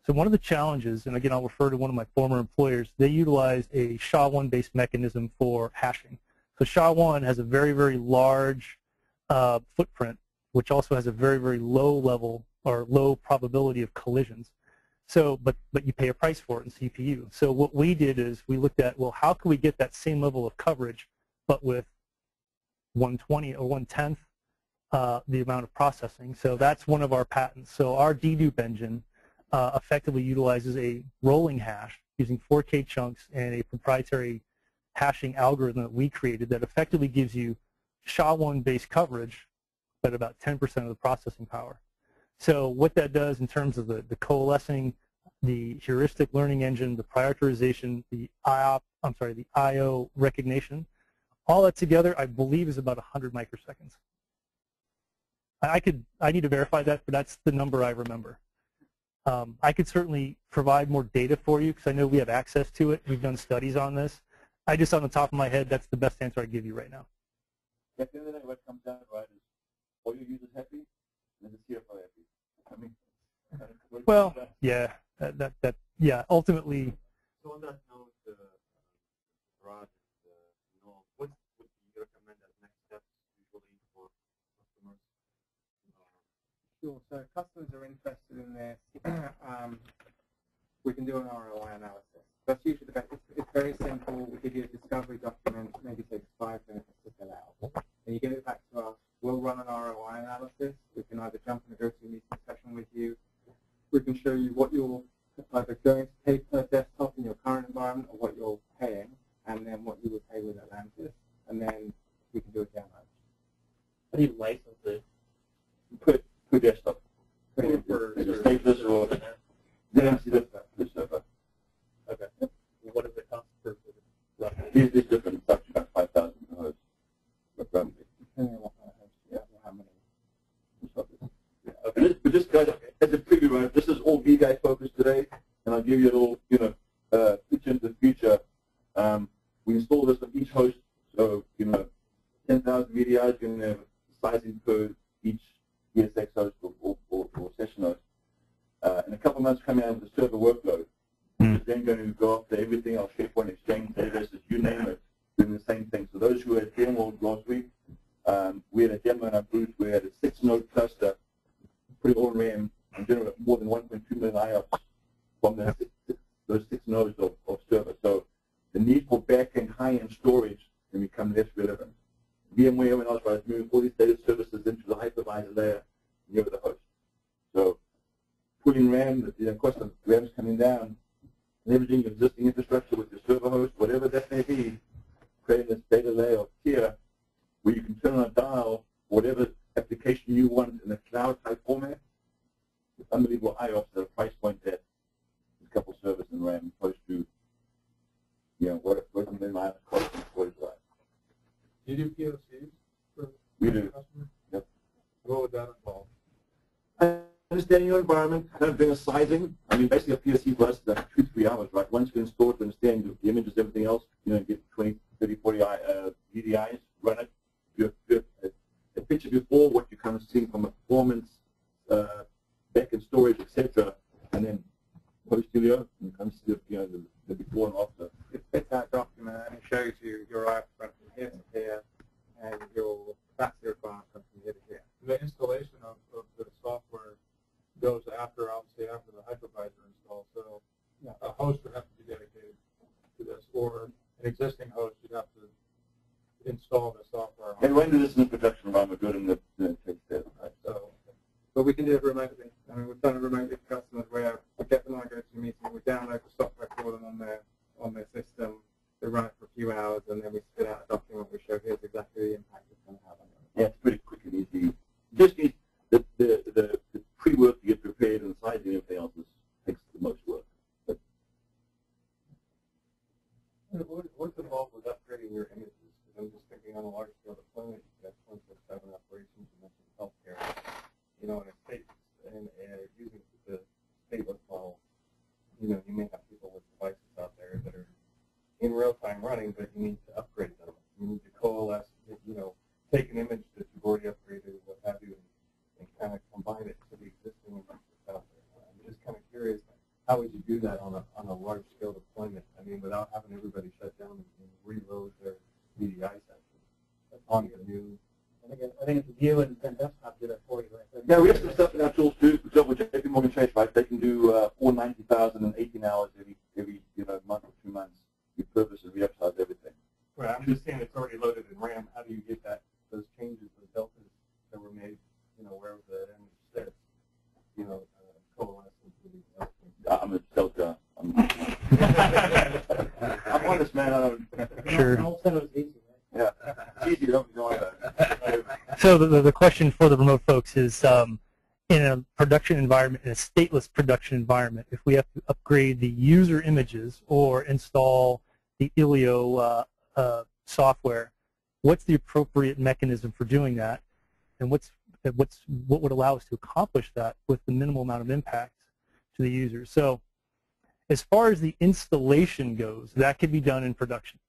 So one of the challenges, and again, I'll refer to one of my former employers, they utilized a SHA-1 based mechanism for hashing. So SHA-1 has a very, very large footprint, which also has a very, very low level or low probability of collisions. So, but you pay a price for it in CPU. So what we did is we looked at, well, how can we get that same level of coverage, but with 1/20 or 1/10 the amount of processing? So that's one of our patents. So our dedupe engine effectively utilizes a rolling hash using 4K chunks and a proprietary hashing algorithm that we created that effectively gives you SHA-1 based coverage, but about 10% of the processing power. So what that does in terms of the coalescing, the heuristic learning engine, the prioritization, the IO recognition, all that together, I believe, is about 100 microseconds. I need to verify that, but that's the number I remember. I could certainly provide more data for you because I know we have access to it. We've done studies on this. I just, on the top of my head, that's the best answer I give you right now. At the end of the day, what comes down to it is, all your users happy, and the CFO happy. I mean, well, yeah, yeah, ultimately. So on that note, Rod, Noel, what would you recommend as next steps usually for customers? Sure. So customers are interested in this. We can do an ROI analysis. That's usually the best. It's very simple. We give you a discovery document, maybe takes 5 minutes to fill out. And you give it back to us. We'll run an ROI analysis. We can either jump and go to a meeting session with you. We can show you what you're either going to pay per desktop in your current environment or what you're paying, and then what you would pay with Atlantis. And then we can do a demo. How do you license it? You put it per desktop. Okay. What does it cost per roughly? These are different such about $5,000 roughly. Depending on how many. Yeah. Okay. But this guys, as a preview, right, this is all VDI focused today, and I'll give you a little, pitch into the future. We install this on each host, so 10,000 VDIs, you're going to have sizing per each ESX host or session host. In a couple of months, coming out of the server workload. It's then going to go after everything else, SharePoint, Exchange, databases, you name it, doing the same thing. So those who were at VMworld last week, we had a demo in our booth. We had a 6-node cluster, pretty all RAM, and generate more than 1.2 million IOPS from those 6 nodes of server. So the need for back-end high-end storage can become less relevant. VMware and Azure is moving all these data services into the hypervisor layer near the host. So pulling RAM, the cost of RAM's coming down, leveraging existing infrastructure with your server host, whatever that may be, creating this data layer of tier where you can turn on a dial, whatever application you want in a cloud type format, with unbelievable IOPS at a price point that is couple servers in RAM close to, you know, what the minimum is close to 45. Do you do POCs for the customer? Yep. What would that involve? Understanding your environment, kind of doing a sizing. I mean, basically a POC for us is like 2 to 3 hours, right? Once we install it, understand the images, everything else, you know, get 20, 30, 40 VDIs, run it, do a picture before what you're kind of seeing from a performance, back in storage, etc., and then post-studio and comes to the, you know, the before and after. It fits that document and it shows you your output from here to here and your capacity requirement from here to here. The installation of the software goes after, obviously, after the hypervisor install. So yeah, a host would have to be dedicated to this, or an existing host would have to install the software. And when do this in the production environment go to the next step? But we can do it remotely. I mean, we've done it remotely for customers where we get them, I go to a meeting, we download the software for them on their system, they run it for a few hours, and then we spit out a document we show here's exactly the impact it's going to have on it. Yeah, it's pretty quick and easy. Just the pre-work to get prepared and sizing and everything else takes the most work. But what's involved with upgrading your images? Because I'm just thinking on a large scale deployment, you have 24/7 operations and mentioned healthcare. You know, and it takes, and using the stateless model, you know, you may have people with devices out there that are in real time running, but you need to upgrade them. You need to coalesce, you know, take an image that you've already upgraded and what have you, and kind of combine it to the existing images that's out there. I'm just kind of curious, how would you do that on a large scale deployment? I mean, without having everybody shut down and reload their VDI sessions on the new. I think it's you and desktop do that for you, right? Yeah, we have some stuff in our tools too. For example, JPMorgan Chase, right? They can do 490,000 in 18 hours every you know month or 2 months. We purpose and we upsize everything. Right. I'm just saying it's already loaded in RAM. How do you get that those changes, those deltas that were made, you know, wherever the image sits, you know, coalescence with these elements? I'm a delta. I'm honest, man. Sure. Yeah, easy, don't know that. So the question for the remote folks is, in a production environment, in a stateless production environment, if we have to upgrade the user images or install the ILIO software, what's the appropriate mechanism for doing that, and what would allow us to accomplish that with the minimal amount of impact to the user? So, as far as the installation goes, that can be done in production.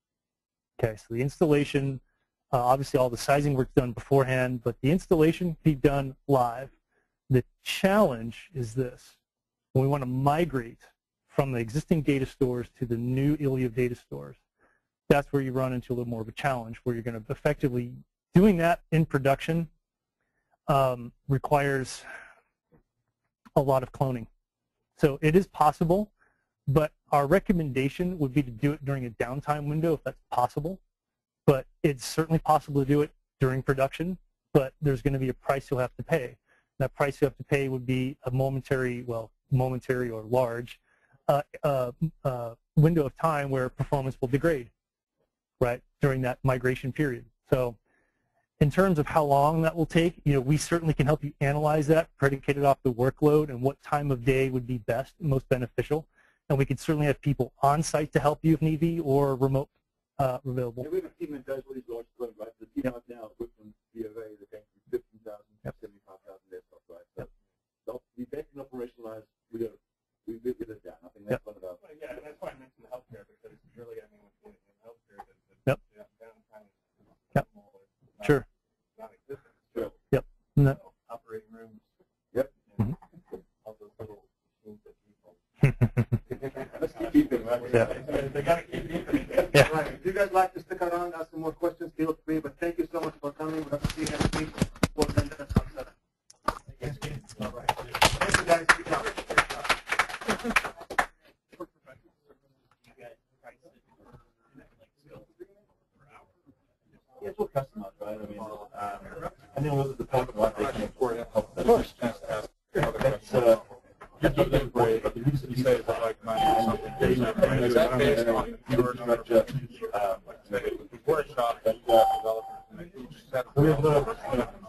Okay, so the installation, obviously all the sizing work's done beforehand, but the installation can be done live. The challenge is this. When we want to migrate from the existing data stores to the new ILIO data stores, that's where you run into a little more of a challenge, where you're going to effectively, doing that in production requires a lot of cloning. So it is possible. But our recommendation would be to do it during a downtime window if that's possible. But it's certainly possible to do it during production, but there's going to be a price you'll have to pay. That price you have to pay would be a momentary, well, momentary or large window of time where performance will degrade, right, during that migration period. So in terms of how long that will take, you know, we certainly can help you analyze that, predicated off the workload and what time of day would be best, most beneficial. And we could certainly have people on site to help you if need be, or remote available. Yeah, we have a team that does what is large deployment, right? The team out now works from B of A that can do 15,000 to 75,000 desktops, right? So the best and operationalized, we get it down. I think that's one of our. Well, yeah, and that's why I mentioned healthcare, because it's really, I mean, in healthcare, the downtime is normal. Sure. Not existent. Sure. Yep. No. So, operating rooms. Yep. And all those little things that people. Let's keep beeping, right? Yeah. They got to keep beeping. Yeah. All right. If you guys like to stick around, ask some more questions, feel free. But thank you so much for coming. We'll see you next week. All right. Thank you, guys. Good job. Good job. Yeah, it's all customized, right? I mean, and then we'll department what they can afford to help them. Of course. That's, but the reason you say is that, like, workshop that developers